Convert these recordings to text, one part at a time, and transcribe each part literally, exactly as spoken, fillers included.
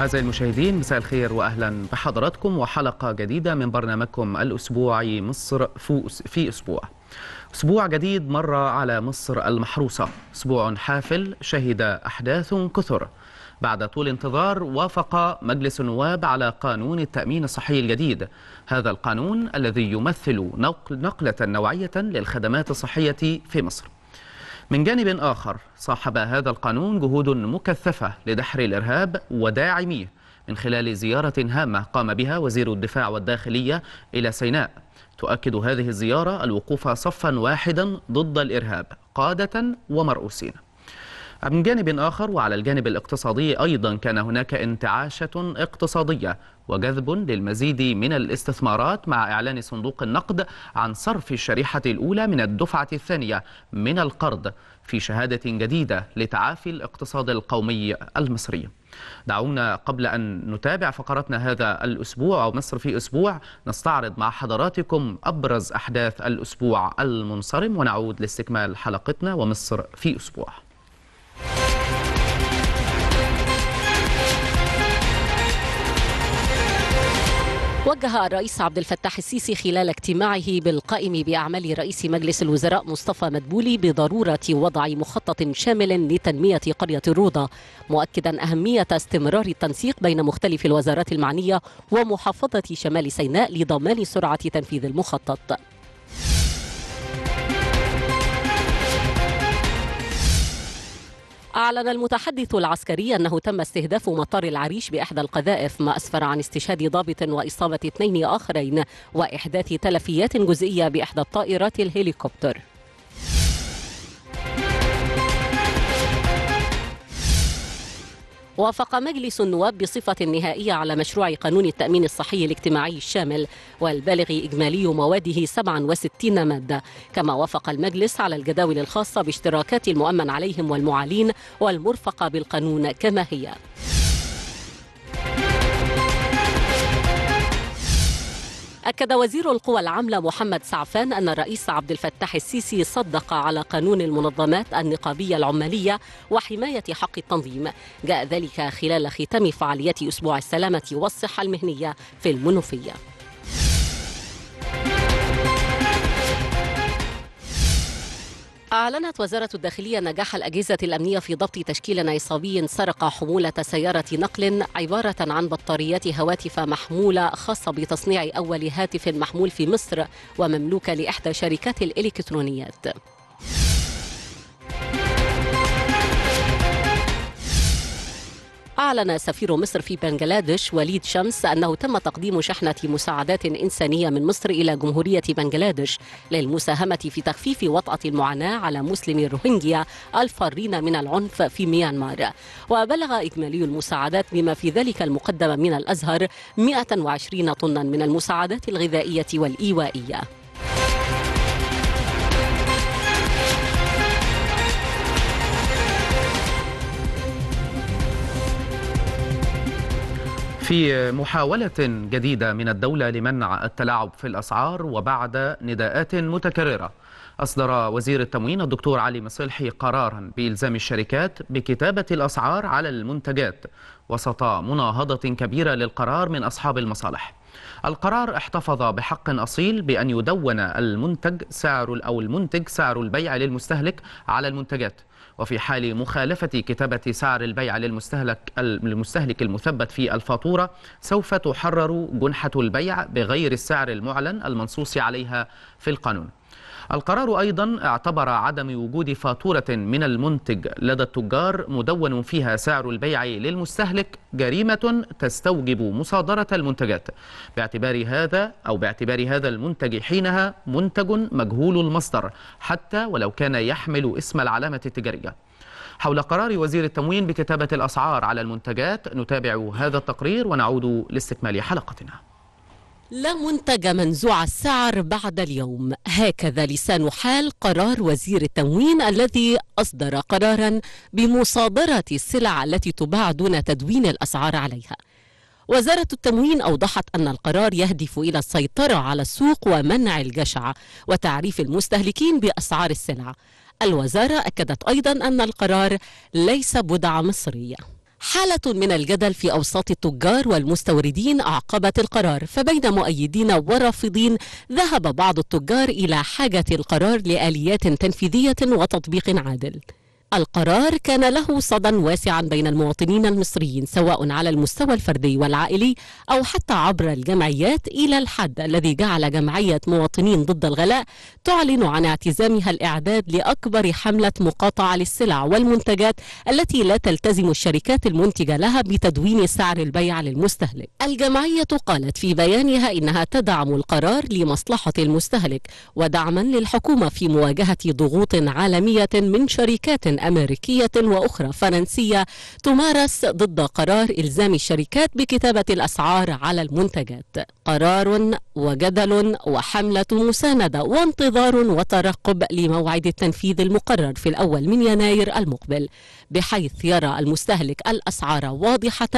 أعزائي المشاهدين، مساء الخير وأهلا بحضراتكم وحلقة جديدة من برنامجكم الأسبوعي مصر في أسبوع. أسبوع جديد مر على مصر المحروسة، أسبوع حافل شهد أحداث كثر. بعد طول انتظار وافق مجلس النواب على قانون التأمين الصحي الجديد. هذا القانون الذي يمثل نقلة نوعية للخدمات الصحية في مصر. من جانب آخر، صاحب هذا القانون جهود مكثفة لدحر الإرهاب وداعميه من خلال زيارة هامة قام بها وزير الدفاع والداخلية إلى سيناء. تؤكد هذه الزيارة الوقوف صفا واحدا ضد الإرهاب قادة ومرؤوسين. من جانب آخر وعلى الجانب الاقتصادي أيضا، كان هناك انتعاشة اقتصادية وجذب للمزيد من الاستثمارات مع إعلان صندوق النقد عن صرف الشريحة الأولى من الدفعة الثانية من القرض في شهادة جديدة لتعافي الاقتصاد القومي المصري. دعونا قبل أن نتابع فقرتنا هذا الأسبوع أو مصر في أسبوع نستعرض مع حضراتكم أبرز أحداث الأسبوع المنصرم، ونعود لاستكمال حلقتنا ومصر في أسبوع. وجه الرئيس عبد الفتاح السيسي خلال اجتماعه بالقائم بأعمال رئيس مجلس الوزراء مصطفى مدبولي بضرورة وضع مخطط شامل لتنمية قرية الروضة، مؤكدا أهمية استمرار التنسيق بين مختلف الوزارات المعنية ومحافظة شمال سيناء لضمان سرعة تنفيذ المخطط. أعلن المتحدث العسكري أنه تم استهداف مطار العريش بإحدى القذائف، ما أسفر عن استشهاد ضابط وإصابة اثنين آخرين وإحداث تلفيات جزئية بإحدى الطائرات الهليكوبتر. وافق مجلس النواب بصفة نهائية على مشروع قانون التأمين الصحي الاجتماعي الشامل والبالغ إجمالي مواده سبعة وستين مادة، كما وافق المجلس على الجداول الخاصة باشتراكات المؤمن عليهم والمعالين والمرفقة بالقانون كما هي. أكد وزير القوى العاملة محمد سعفان أن الرئيس عبد الفتاح السيسي صدق على قانون المنظمات النقابية العمالية وحماية حق التنظيم. جاء ذلك خلال ختام فعاليات أسبوع السلامة والصحة المهنية في المنوفية. أعلنت وزارة الداخلية نجاح الأجهزة الأمنية في ضبط تشكيل عصابي سرق حمولة سيارة نقل عبارة عن بطاريات هواتف محمولة خاصة بتصنيع أول هاتف محمول في مصر ومملوكة لإحدى شركات الإلكترونيات. أعلن سفير مصر في بنغلاديش وليد شمس أنه تم تقديم شحنة مساعدات إنسانية من مصر إلى جمهورية بنغلاديش للمساهمة في تخفيف وطأة المعاناة على مسلمي الروهينجيا الفارين من العنف في ميانمار. وبلغ إجمالي المساعدات بما في ذلك المقدم من الأزهر مئة وعشرين طنا من المساعدات الغذائية والإيوائية. في محاولة جديدة من الدولة لمنع التلاعب في الأسعار وبعد نداءات متكررة، أصدر وزير التموين الدكتور علي مصلحي قرارا بإلزام الشركات بكتابة الأسعار على المنتجات وسط مناهضة كبيرة للقرار من أصحاب المصالح. القرار احتفظ بحق أصيل بأن يدون المنتج سعر أو المنتج سعر البيع للمستهلك على المنتجات، وفي حال مخالفة كتابة سعر البيع للمستهلك المستهلك المثبت في الفاتورة سوف تحرر جنحة البيع بغير السعر المعلن المنصوص عليها في القانون. القرار أيضا اعتبر عدم وجود فاتورة من المنتج لدى التجار مدون فيها سعر البيع للمستهلك جريمة تستوجب مصادرة المنتجات، باعتبار هذا أو باعتبار هذا المنتج حينها منتج مجهول المصدر حتى ولو كان يحمل اسم العلامة التجارية. حول قرار وزير التموين بكتابة الأسعار على المنتجات نتابع هذا التقرير ونعود لاستكمال حلقتنا. لا منتج منزوع السعر بعد اليوم، هكذا لسان حال قرار وزير التموين الذي أصدر قرارا بمصادرة السلع التي تباع دون تدوين الأسعار عليها. وزارة التموين أوضحت أن القرار يهدف إلى السيطرة على السوق ومنع الجشع وتعريف المستهلكين بأسعار السلع. الوزارة أكدت أيضا أن القرار ليس بدعة مصرية، حالة من الجدل في أوساط التجار والمستوردين أعقبت القرار، فبين مؤيدين ورافضين ذهب بعض التجار إلى حاجة القرار لآليات تنفيذية وتطبيق عادل. القرار كان له صدى واسعا بين المواطنين المصريين سواء على المستوى الفردي والعائلي أو حتى عبر الجمعيات، إلى الحد الذي جعل جمعية مواطنين ضد الغلاء تعلن عن اعتزامها الإعداد لأكبر حملة مقاطعة للسلع والمنتجات التي لا تلتزم الشركات المنتجة لها بتدوين سعر البيع للمستهلك. الجمعية قالت في بيانها إنها تدعم القرار لمصلحة المستهلك ودعما للحكومة في مواجهة ضغوط عالمية من شركات أمريكية وأخرى فرنسية تمارس ضد قرار إلزام الشركات بكتابة الأسعار على المنتجات. قرار وجدل وحملة مساندة وانتظار وترقب لموعد التنفيذ المقرر في الأول من يناير المقبل، بحيث يرى المستهلك الأسعار واضحة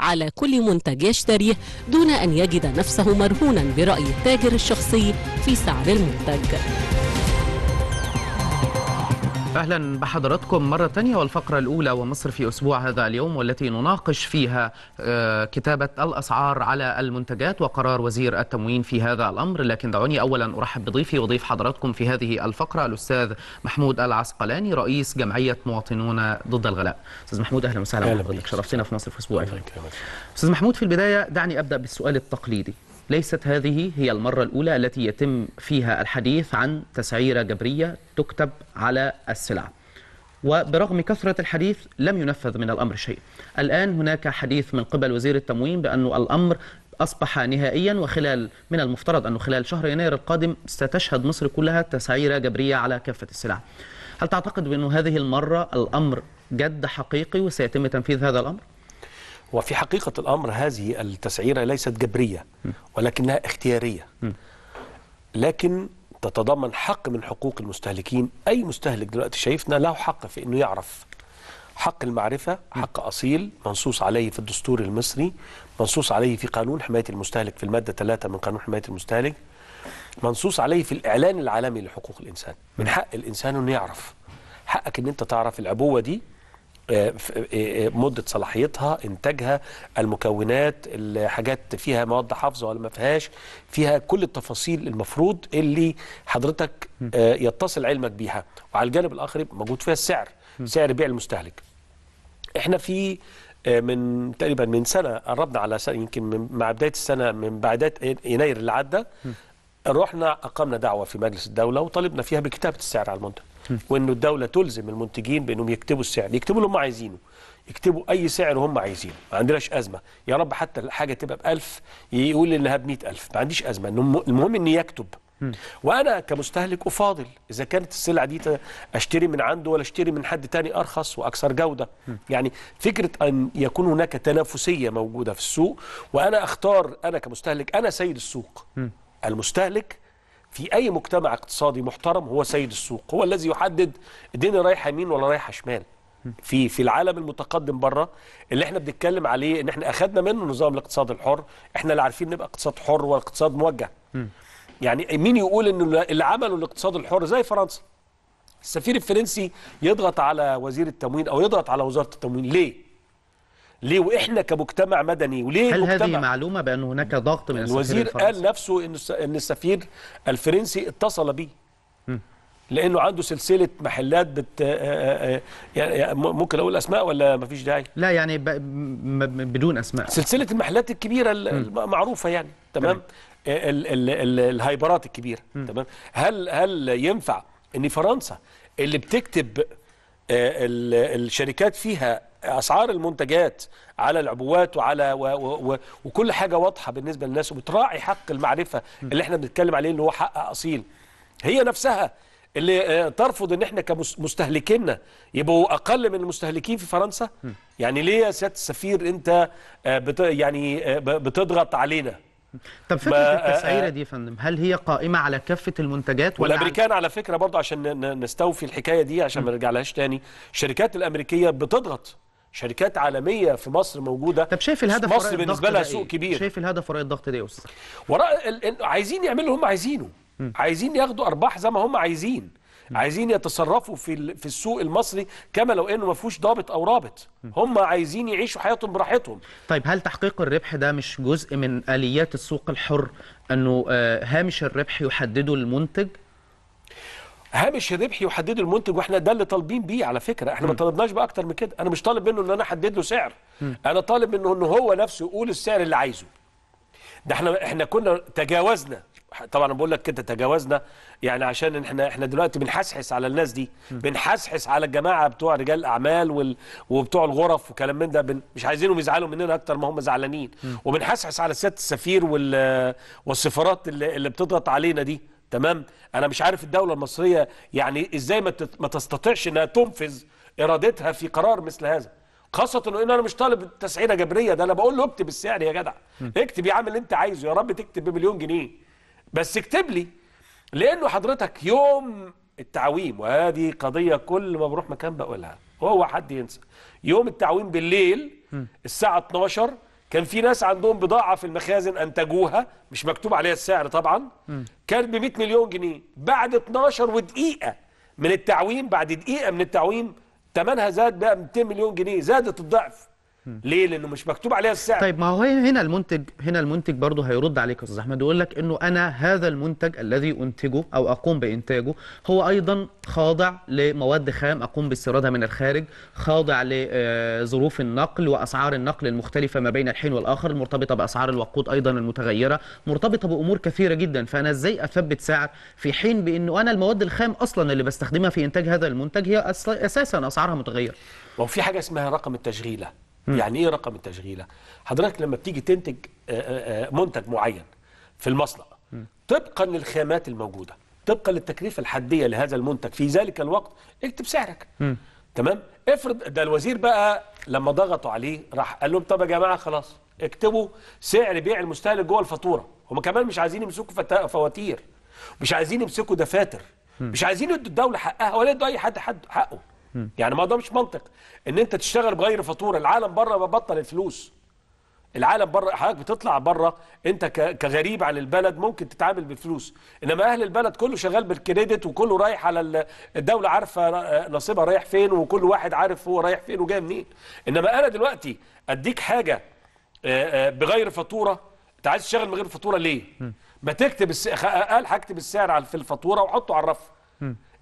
على كل منتج يشتريه دون أن يجد نفسه مرهونا برأي التاجر الشخصي في سعر المنتج. أهلا بحضراتكم مرة تانية، والفقرة الأولى ومصر في أسبوع هذا اليوم والتي نناقش فيها كتابة الأسعار على المنتجات وقرار وزير التموين في هذا الأمر. لكن دعوني أولا أرحب بضيفي وضيف حضراتكم في هذه الفقرة الأستاذ محمود العسقلاني رئيس جمعية مواطنون ضد الغلاء. أستاذ محمود أهلا وسهلا بحضرتك، شرفتنا في مصر في أسبوع. أستاذ محمود، في البداية دعني أبدأ بالسؤال التقليدي، ليست هذه هي المرة الأولى التي يتم فيها الحديث عن تسعيرة جبرية تكتب على السلع، وبرغم كثرة الحديث لم ينفذ من الأمر شيء. الآن هناك حديث من قبل وزير التموين بأن الأمر أصبح نهائيا، وخلال من المفترض أنه خلال شهر يناير القادم ستشهد مصر كلها تسعيرة جبرية على كافة السلع. هل تعتقد بأن هذه المرة الأمر جد حقيقي وسيتم تنفيذ هذا الأمر؟ وفي حقيقة الأمر هذه التسعيرة ليست جبرية ولكنها اختيارية، لكن تتضمن حق من حقوق المستهلكين. أي مستهلك دلوقتي شايفنا له حق في أنه يعرف، حق المعرفة حق أصيل منصوص عليه في الدستور المصري، منصوص عليه في قانون حماية المستهلك في المادة ثلاثة من قانون حماية المستهلك، منصوص عليه في الإعلان العالمي لحقوق الإنسان. من حق الإنسان أنه يعرف، حقك أن أنت تعرف العبوة دي مدة صلاحيتها، إنتاجها، المكونات، الحاجات فيها مواد حافظة ولا ما فيهاش، فيها كل التفاصيل المفروض اللي حضرتك يتصل علمك بيها. وعلى الجانب الآخر موجود فيها السعر، سعر بيع المستهلك. إحنا في من تقريبا من سنة قربنا على سنة، يمكن مع بداية السنة من بعدات يناير اللي عدى، رحنا أقمنا دعوة في مجلس الدولة وطالبنا فيها بكتابة السعر على المنتج، وأنه الدولة تلزم المنتجين بأنهم يكتبوا السعر، يكتبوا اللي هم عايزينه، يكتبوا أي سعر هم عايزينه، ما عندناش أزمة. يا رب حتى الحاجة تبقى بألف يقول إنها بمئة ألف، ما عنديش أزمة، المهم إنه يكتب. وأنا كمستهلك أفاضل إذا كانت السلعة دي أشتري من عنده ولا أشتري من حد تاني أرخص وأكثر جودة. يعني فكرة أن يكون هناك تنافسية موجودة في السوق، وأنا أختار، أنا كمستهلك أنا سيد السوق. المستهلك في أي مجتمع اقتصادي محترم هو سيد السوق، هو الذي يحدد الدنيا رايحة يمين ولا رايحة شمال. في في العالم المتقدم بره اللي احنا بنتكلم عليه ان احنا اخذنا منه نظام الاقتصاد الحر، احنا اللي عارفين نبقى اقتصاد حر واقتصاد موجه. يعني مين يقول ان اللي عملوا الاقتصاد الحر زي فرنسا، السفير الفرنسي يضغط على وزير التموين او يضغط على وزارة التموين ليه؟ ليه واحنا كمجتمع مدني؟ وليه هل هذه معلومه بان هناك ضغط من الوزير الفرنسي؟ قال نفسه ان ان السفير الفرنسي اتصل بيه لانه عنده سلسله محلات بت يعني ممكن اقول اسماء ولا مفيش داعي؟ لا يعني ب... بدون اسماء، سلسله المحلات الكبيره المعروفه يعني. تمام، ال... ال... ال... الهايبرات الكبيره. تمام، هل هل ينفع ان فرنسا اللي بتكتب ال... الشركات فيها أسعار المنتجات على العبوات وعلى و و و وكل حاجة واضحة بالنسبة للناس وبتراعي حق المعرفة اللي احنا بنتكلم عليه اللي هو حق أصيل، هي نفسها اللي ترفض ان احنا كمستهلكينا يبقوا أقل من المستهلكين في فرنسا؟ يعني ليه يا سيادة السفير أنت بت يعني بتضغط علينا؟ طب فكرة التسعيرة دي يا فندم هل هي قائمة على كافة المنتجات ولا الأمريكان على فكرة برضه عشان نستوفي الحكاية دي عشان ما نرجعلهاش تاني، الشركات الأمريكية بتضغط، شركات عالمية في مصر موجودة. طب شايف الهدف وراء الضغط ده؟ مصر بالنسبة لها سوق كبير. شايف الهدف وراء الضغط ده يا أستاذ؟ وراء ال... عايزين يعملوا اللي هم عايزينه، عايزين ياخدوا أرباح زي ما هم عايزين، عايزين يتصرفوا في في السوق المصري كما لو انه ما فيهوش ضابط او رابط، هم عايزين يعيشوا حياتهم براحتهم. طيب هل تحقيق الربح ده مش جزء من آليات السوق الحر، انه هامش الربح يحدده المنتج؟ هامش الربح يحدده المنتج، واحنا ده اللي طالبين بيه على فكره، احنا ما طلبناش بقى اكتر من كده. انا مش طالب منه ان انا احدد له سعر، انا طالب منه ان هو نفسه يقول السعر اللي عايزه. ده احنا احنا كنا تجاوزنا، طبعا انا بقول لك كده تجاوزنا، يعني عشان احنا احنا دلوقتي بنحسحس على الناس دي، بنحسحس على الجماعه بتوع رجال الاعمال وال... وبتوع الغرف وكلام من ده، بن... مش عايزينهم يزعلوا مننا اكتر ما هم زعلانين، وبنحسحس على سياده السفير وال... والسفارات اللي... اللي بتضغط علينا دي. تمام، انا مش عارف الدوله المصريه يعني ازاي ما, تت... ما تستطيعش انها تنفذ ارادتها في قرار مثل هذا، خاصه انه انا مش طالب تسعيره جبريه، ده انا بقول له اكتب السعر يا جدع، اكتب يا عم اللي انت عايزه، يا رب تكتب بمليون جنيه بس اكتب لي، لانه حضرتك يوم التعويم، وهذه قضيه كل ما بروح مكان بقولها، هو حد ينسى يوم التعويم بالليل الساعه اتناشر كان في ناس عندهم بضاعه في المخازن انتجوها مش مكتوب عليها السعر طبعا، كان ب مية مليون جنيه. بعد اتناشر ودقيقه من التعويم، بعد دقيقه من التعويم ثمنها زاد بقى ميتين مليون جنيه، زادت الضعف. ليه؟ لانه مش مكتوب عليها السعر. طيب ما هو هنا المنتج، هنا المنتج برضه هيرد عليك يا استاذ احمد ويقول لك انه انا هذا المنتج الذي انتجه او اقوم بانتاجه هو ايضا خاضع لمواد خام اقوم باستيرادها من الخارج، خاضع لظروف النقل واسعار النقل المختلفه ما بين الحين والاخر، المرتبطه باسعار الوقود ايضا المتغيره، مرتبطه بامور كثيره جدا. فانا ازاي اثبت سعر في حين بانه انا المواد الخام اصلا اللي بستخدمها في انتاج هذا المنتج هي اساسا اسعارها متغيره؟ وفي حاجه اسمها رقم التشغيله. يعني ايه رقم التشغيله؟ حضرتك لما بتيجي تنتج منتج معين في المصنع طبقا للخامات الموجوده، طبقا للتكلفه الحديه لهذا المنتج في ذلك الوقت، اكتب سعرك. تمام؟ افرض ده الوزير بقى لما ضغطوا عليه راح قال لهم طب يا جماعه خلاص اكتبوا سعر بيع المستهلك جوه الفاتوره، هم كمان مش عايزين يمسكوا فواتير، مش عايزين يمسكوا دفاتر، مش عايزين يدوا الدوله حقها ولا يدوا اي حد حد حقه. يعني ما ده مش منطق ان انت تشتغل بغير فاتوره، العالم بره ببطل الفلوس. العالم بره حضرتك بتطلع بره انت كغريب عن البلد ممكن تتعامل بالفلوس، انما اهل البلد كله شغال بالكريدت وكله رايح على الدوله، عارفه نصيبها رايح فين وكل واحد عارف هو رايح فين وجاي منين. انما انا دلوقتي اديك حاجه بغير فاتوره، انت عايز تشتغل من غير فاتوره ليه؟ ما تكتب قال هكتب السعر في الفاتوره وحطه على الرف.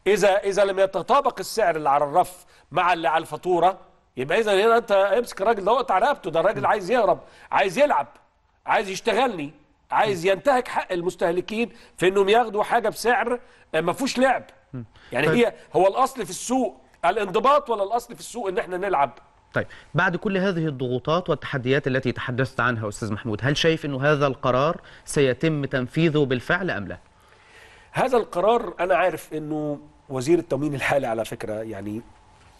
إذا إذا لم يتطابق السعر اللي على الرف مع اللي على الفاتورة، يبقى إذا هنا أنت امسك الراجل ده وقطع رقبته، ده الراجل عايز يهرب، عايز يلعب، عايز يشتغلني، عايز ينتهك حق المستهلكين في إنهم ياخدوا حاجة بسعر ما فيهوش لعب. يعني هي هو الأصل في السوق الانضباط ولا الأصل في السوق إن إحنا نلعب؟ طيب بعد كل هذه الضغوطات والتحديات التي تحدثت عنها أستاذ محمود، هل شايف إنه هذا القرار سيتم تنفيذه بالفعل أم لا؟ هذا القرار أنا عارف إنه وزير التموين الحالي على فكرة يعني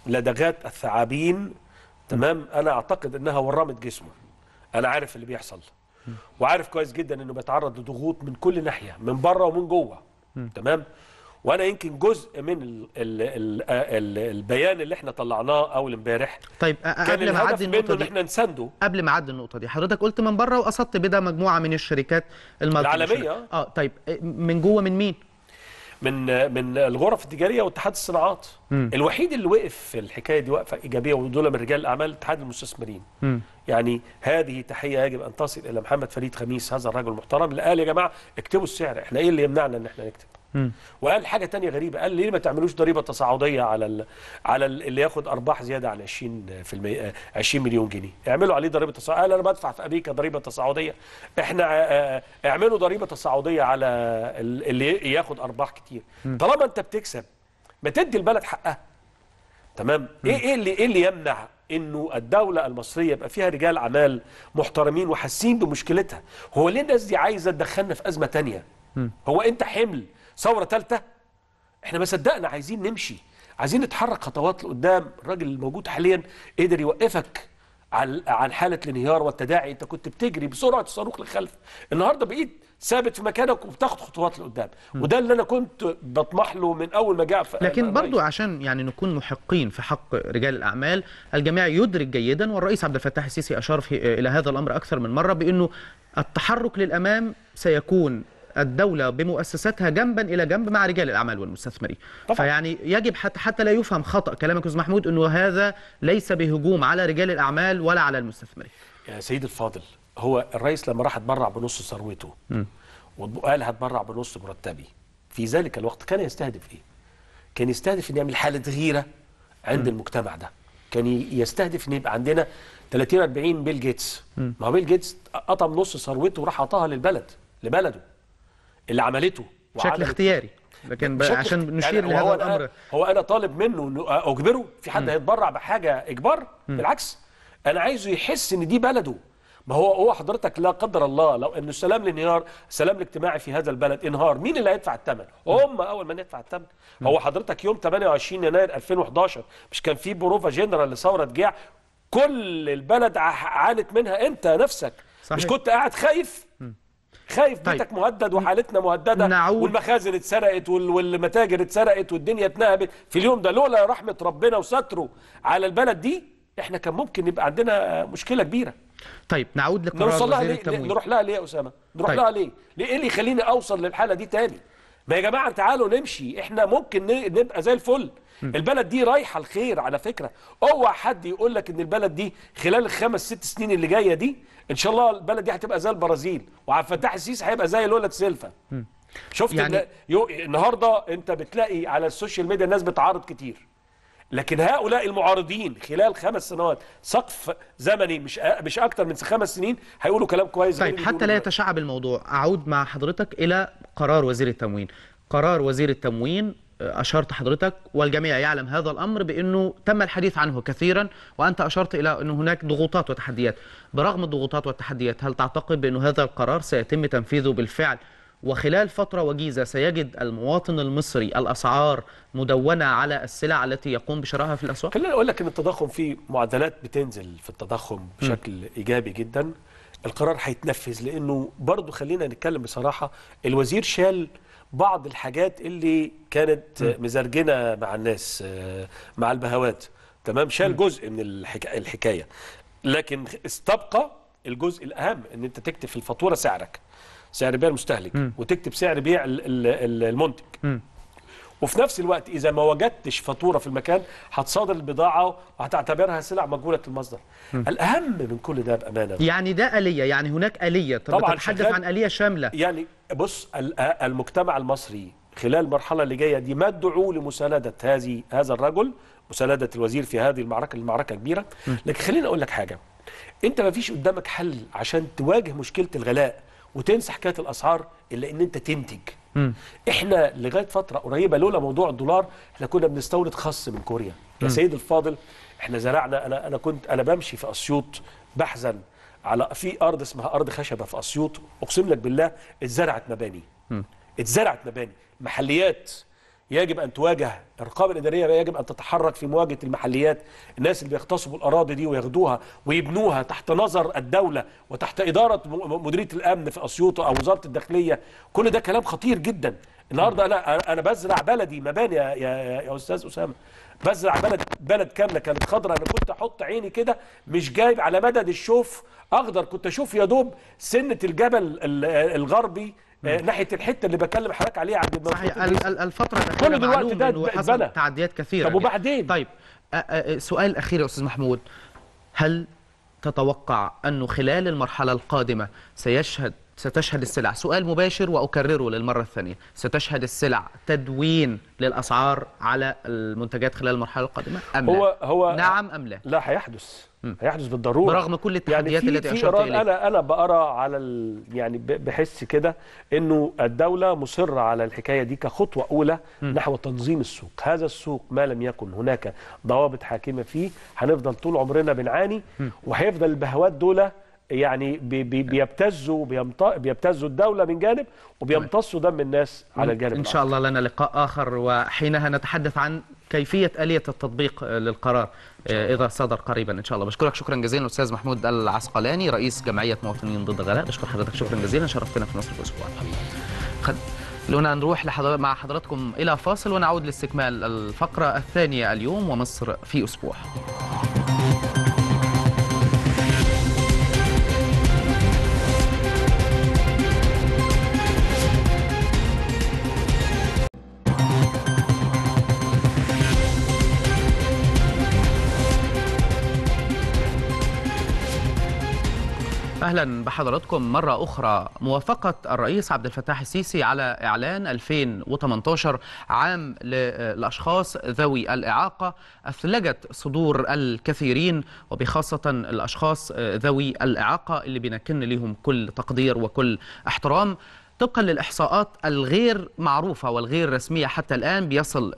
لدغات الثعابين، تمام، أنا أعتقد أنها ورمت جسمه. أنا عارف اللي بيحصل وعارف كويس جدا أنه بيتعرض لضغوط من كل ناحية، من بره ومن جوه. تمام، وأنا يمكن جزء من ال ال ال ال البيان اللي احنا طلعناه أول امبارح. طيب قبل ما أعدي النقطة دي، احنا نسنده قبل ما أعدي النقطة دي، حضرتك قلت من بره وقصدت بدا مجموعة من الشركات العالمية. اه طيب من جوه من مين؟ من من الغرف التجاريه واتحاد الصناعات. م. الوحيد اللي وقف في الحكايه دي وقفه ايجابيه ودول من رجال الاعمال اتحاد المستثمرين. م. يعني هذه تحيه يجب ان تصل الى محمد فريد خميس، هذا الرجل المحترم اللي قال يا جماعه اكتبوا السعر، احنا ايه اللي يمنعنا ان احنا نكتب؟ م. وقال حاجه ثانيه غريبه، قال ليه ما تعملوش ضريبه تصاعديه على ال... على ال... اللي ياخد ارباح زياده عن عشرين في المية عشرين مليون جنيه، اعملوا عليه ضريبه تصاعديه. قال انا بدفع في امريكا ضريبه تصاعديه، احنا اعملوا ضريبه تصاعديه على ال... اللي ياخد ارباح كتير. م. طالما انت بتكسب ما تدي البلد حقها. تمام. م. ايه ايه اللي ايه اللي يمنع انه الدوله المصريه يبقى فيها رجال اعمال محترمين وحاسين بمشكلتها؟ هو ليه الناس دي عايزه تدخلنا في ازمه ثانيه؟ هو انت حمل ثورة ثالثة؟ احنا ما صدقنا، عايزين نمشي، عايزين نتحرك خطوات لقدام. الراجل الموجود حاليا قدر يوقفك عن عن حالة الانهيار والتداعي، انت كنت بتجري بسرعة الصاروخ للخلف، النهارده بقيت ثابت في مكانك وبتاخد خطوات لقدام، وده اللي انا كنت بطمح له من اول ما جاء. لكن برضو عشان يعني نكون محقين في حق رجال الاعمال، الجميع يدرك جيدا، والرئيس عبد الفتاح السيسي اشار الى هذا الامر اكثر من مره، بانه التحرك للامام سيكون الدولة بمؤسساتها جنبا إلى جنب مع رجال الأعمال والمستثمرين. فيعني يجب حتى, حتى لا يفهم خطأ كلامك أستاذ محمود أنه هذا ليس بهجوم على رجال الأعمال ولا على المستثمرين. يا سيد الفاضل، هو الرئيس لما راح اتبرع بنص ثروته وقال هتبرع بنص مرتبي في ذلك الوقت، كان يستهدف إيه؟ كان يستهدف أن يعمل حالة غيرة عند م. المجتمع ده. كان يستهدف أن يبقى عندنا ثلاثين أربعين بيل جيتس. م. ما هو بيل جيتس قطم نص ثروته وراح عطاها للبلد، لبلده اللي عملته بشكل اختياري، لكن بشكل عشان نشير يعني لهذا الامر. هو انا طالب منه انه اجبره في حد هيتبرع بحاجه اجبار؟ م. بالعكس، انا عايزه يحس ان دي بلده. ما هو هو حضرتك لا قدر الله لو انه السلام الانهيار، السلام الاجتماعي في هذا البلد انهار، مين اللي هيدفع الثمن؟ هم اول من يدفع الثمن. هو حضرتك يوم ثمانية وعشرين يناير ألفين وأحد عشر مش كان في بروفا جنرال لثوره جيع كل البلد عانت منها؟ انت نفسك صحيح. مش كنت قاعد خايف؟ خايف بيتك طيب. مهدد وحالتنا مهدده نعود. والمخازن اتسرقت والمتاجر اتسرقت والدنيا اتنهبت في اليوم ده. لولا رحمه ربنا وستره على البلد دي احنا كان ممكن يبقى عندنا مشكله كبيره. طيب نعود لقرار وزير التموين. نروح لها ليه يا اسامه؟ نروح طيب. لها ليه؟ ليه اللي يخليني اوصل للحاله دي تاني؟ ما يا جماعه تعالوا نمشي، احنا ممكن نبقى زي الفل. البلد دي رايحه الخير على فكره. اوعى حد يقول لك ان البلد دي خلال الخمس ست سنين اللي جايه دي ان شاء الله البلد دي هتبقى زي البرازيل وعبد الفتاح السيسي هيبقى زي لولاد سيلفا. شفت يعني... النهارده انت بتلاقي على السوشيال ميديا الناس بتعارض كتير، لكن هؤلاء المعارضين خلال خمس سنوات سقف زمني مش مش اكتر من خمس سنين هيقولوا كلام كويس. طيب حتى لا يتشعب الموضوع، اعود مع حضرتك الى قرار وزير التموين. قرار وزير التموين أشرت حضرتك والجميع يعلم هذا الأمر بأنه تم الحديث عنه كثيرا، وأنت أشرت إلى أن هناك ضغوطات وتحديات. برغم الضغوطات والتحديات، هل تعتقد بأن هذا القرار سيتم تنفيذه بالفعل وخلال فترة وجيزة سيجد المواطن المصري الأسعار مدونة على السلع التي يقوم بشرائها في الأسواق؟ خليني أقول لك أن التضخم فيه معدلات بتنزل في التضخم بشكل م. إيجابي جدا. القرار هيتنفذ لأنه برضو خلينا نتكلم بصراحة، الوزير شال بعض الحاجات اللي كانت مزرجنه مع الناس، مع البهوات، تمام. شال جزء من الحكايه، لكن استبقى الجزء الاهم ان انت تكتب في الفاتوره سعرك، سعر بيع المستهلك م. وتكتب سعر بيع المنتج م. وفي نفس الوقت اذا ما وجدتش فاتوره في المكان هتصادر البضاعه وهتعتبرها سلع مجهوله المصدر. م. الاهم من كل ده بامانه يعني ده اليه، يعني هناك اليه. طب طبعا بتتحدث عن اليه شامله. يعني بص، المجتمع المصري خلال المرحله اللي جايه دي مدعو لمسانده هذه هذا الرجل، مسانده الوزير في هذه المعركه، المعركه كبيره. م. لكن خليني اقول لك حاجه، انت ما فيش قدامك حل عشان تواجه مشكله الغلاء وتنسى حكايه الاسعار الا ان انت تنتج. مم. احنا لغايه فتره قريبه لولا موضوع الدولار احنا كنا بنستورد خس من كوريا. يا سيد الفاضل، احنا زرعنا، انا انا كنت انا بمشي في اسيوط بحزن على في ارض اسمها ارض خشبه في اسيوط، اقسم لك بالله اتزرعت مباني. مم. اتزرعت مباني، محليات يجب ان تواجه، الرقابه الاداريه يجب ان تتحرك في مواجهه المحليات، الناس اللي بيغتصبوا الاراضي دي وياخدوها ويبنوها تحت نظر الدوله وتحت اداره مديريه الامن في اسيوط او وزاره الداخليه. كل ده كلام خطير جدا. النهارده انا انا بزرع بلدي مباني يا يا, يا استاذ اسامه، بزرع بلد بلد كامله كانت خضراء. انا كنت احط عيني كده مش جايب على مدد الشوف اخضر، كنت اشوف يا دوب سنه الجبل الغربي ناحيه الحته اللي بكلم حضرتك عليها عند المنطقه. صحيح، الفتره الاخيره معلوم انه حصل تعديات كثيره. طب وبعدين يعني. طيب سؤال اخير يا استاذ محمود، هل تتوقع انه خلال المرحله القادمه سيشهد ستشهد السلع، سؤال مباشر واكرره للمره الثانيه، ستشهد السلع تدوين للاسعار على المنتجات خلال المرحله القادمه ام لا؟ هو هو نعم ام لا؟ لا، هيحدث هيحدث بالضروره برغم كل التحديات يعني التي اشرت اليها. انا انا بقرا على ال... يعني بحس كده انه الدوله مصره على الحكايه دي كخطوه اولى م. نحو تنظيم السوق. هذا السوق ما لم يكن هناك ضوابط حاكمه فيه هنفضل طول عمرنا بنعاني، وهيفضل البهوات دول يعني بي بي بيبتزوا بيبتزوا الدولة من جانب وبيمتصوا دم الناس على الجانب. إن شاء الله لنا لقاء آخر وحينها نتحدث عن كيفية آلية التطبيق للقرار إذا صدر قريبا إن شاء الله. بشكرك شكرا جزيلا الأستاذ محمود العسقلاني رئيس جمعية مواطنين ضد الغلاء. بشكر حضرتك شكرا جزيلا، شرفتنا في مصر في أسبوع. لونا نروح لحضر... مع حضراتكم إلى فاصل ونعود لاستكمال الفقرة الثانية اليوم ومصر في أسبوع. أهلا بحضراتكم مرة أخرى. موافقة الرئيس عبد الفتاح السيسي على إعلان ألفين وثمانية عشر عام للأشخاص ذوي الإعاقة أثلجت صدور الكثيرين، وبخاصة الأشخاص ذوي الإعاقة اللي بنكن لهم كل تقدير وكل احترام. طبقا للإحصاءات الغير معروفة والغير رسمية حتى الآن، بيصل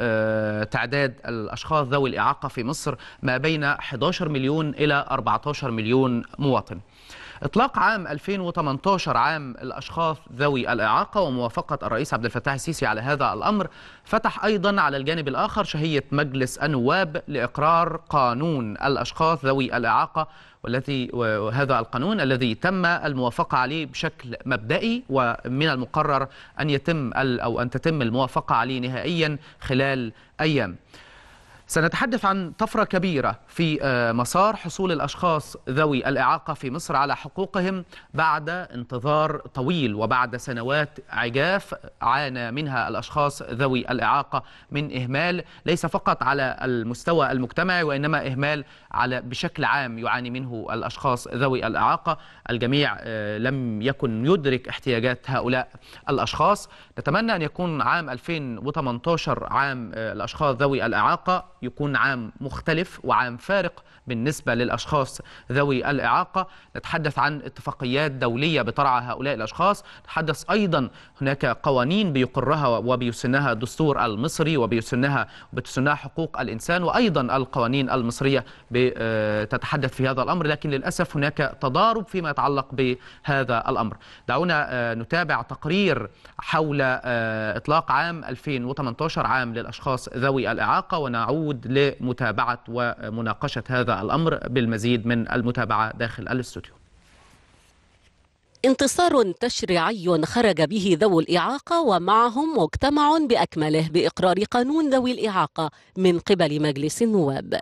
تعداد الأشخاص ذوي الإعاقة في مصر ما بين أحد عشر مليون إلى أربعة عشر مليون مواطن. إطلاق عام ألفين وثمانية عشر عام الأشخاص ذوي الإعاقة وموافقة الرئيس عبد الفتاح السيسي على هذا الأمر فتح أيضا على الجانب الآخر شهية مجلس النواب لإقرار قانون الأشخاص ذوي الإعاقة، والذي وهذا القانون الذي تم الموافقة عليه بشكل مبدئي، ومن المقرر أن يتم أو أن تتم الموافقة عليه نهائيا خلال أيام. سنتحدث عن طفرة كبيرة في مسار حصول الأشخاص ذوي الإعاقة في مصر على حقوقهم بعد انتظار طويل وبعد سنوات عجاف عانى منها الأشخاص ذوي الإعاقة من إهمال، ليس فقط على المستوى المجتمعي وإنما إهمال على بشكل عام يعاني منه الأشخاص ذوي الإعاقة. الجميع لم يكن يدرك احتياجات هؤلاء الأشخاص. نتمنى أن يكون عام ألفين وثمانية عشر عام الأشخاص ذوي الإعاقة يكون عام مختلف وعام فارق بالنسبة للأشخاص ذوي الإعاقة. نتحدث عن اتفاقيات دولية بترعى هؤلاء الأشخاص، نتحدث أيضا هناك قوانين بيقرها وبيسنها الدستور المصري وبيسنها بتسنها حقوق الإنسان، وأيضا القوانين المصرية بتتحدث في هذا الأمر، لكن للأسف هناك تضارب فيما يتعلق بهذا الأمر. دعونا نتابع تقرير حول إطلاق عام ألفين وثمانية عشر عام للأشخاص ذوي الإعاقة، ونعود لمتابعة ومناقشة هذا الأمر بالمزيد من المتابعة داخل الاستوديو. انتصار تشريعي خرج به ذوي الإعاقة ومعهم مجتمع بأكمله بإقرار قانون ذوي الإعاقة من قبل مجلس النواب.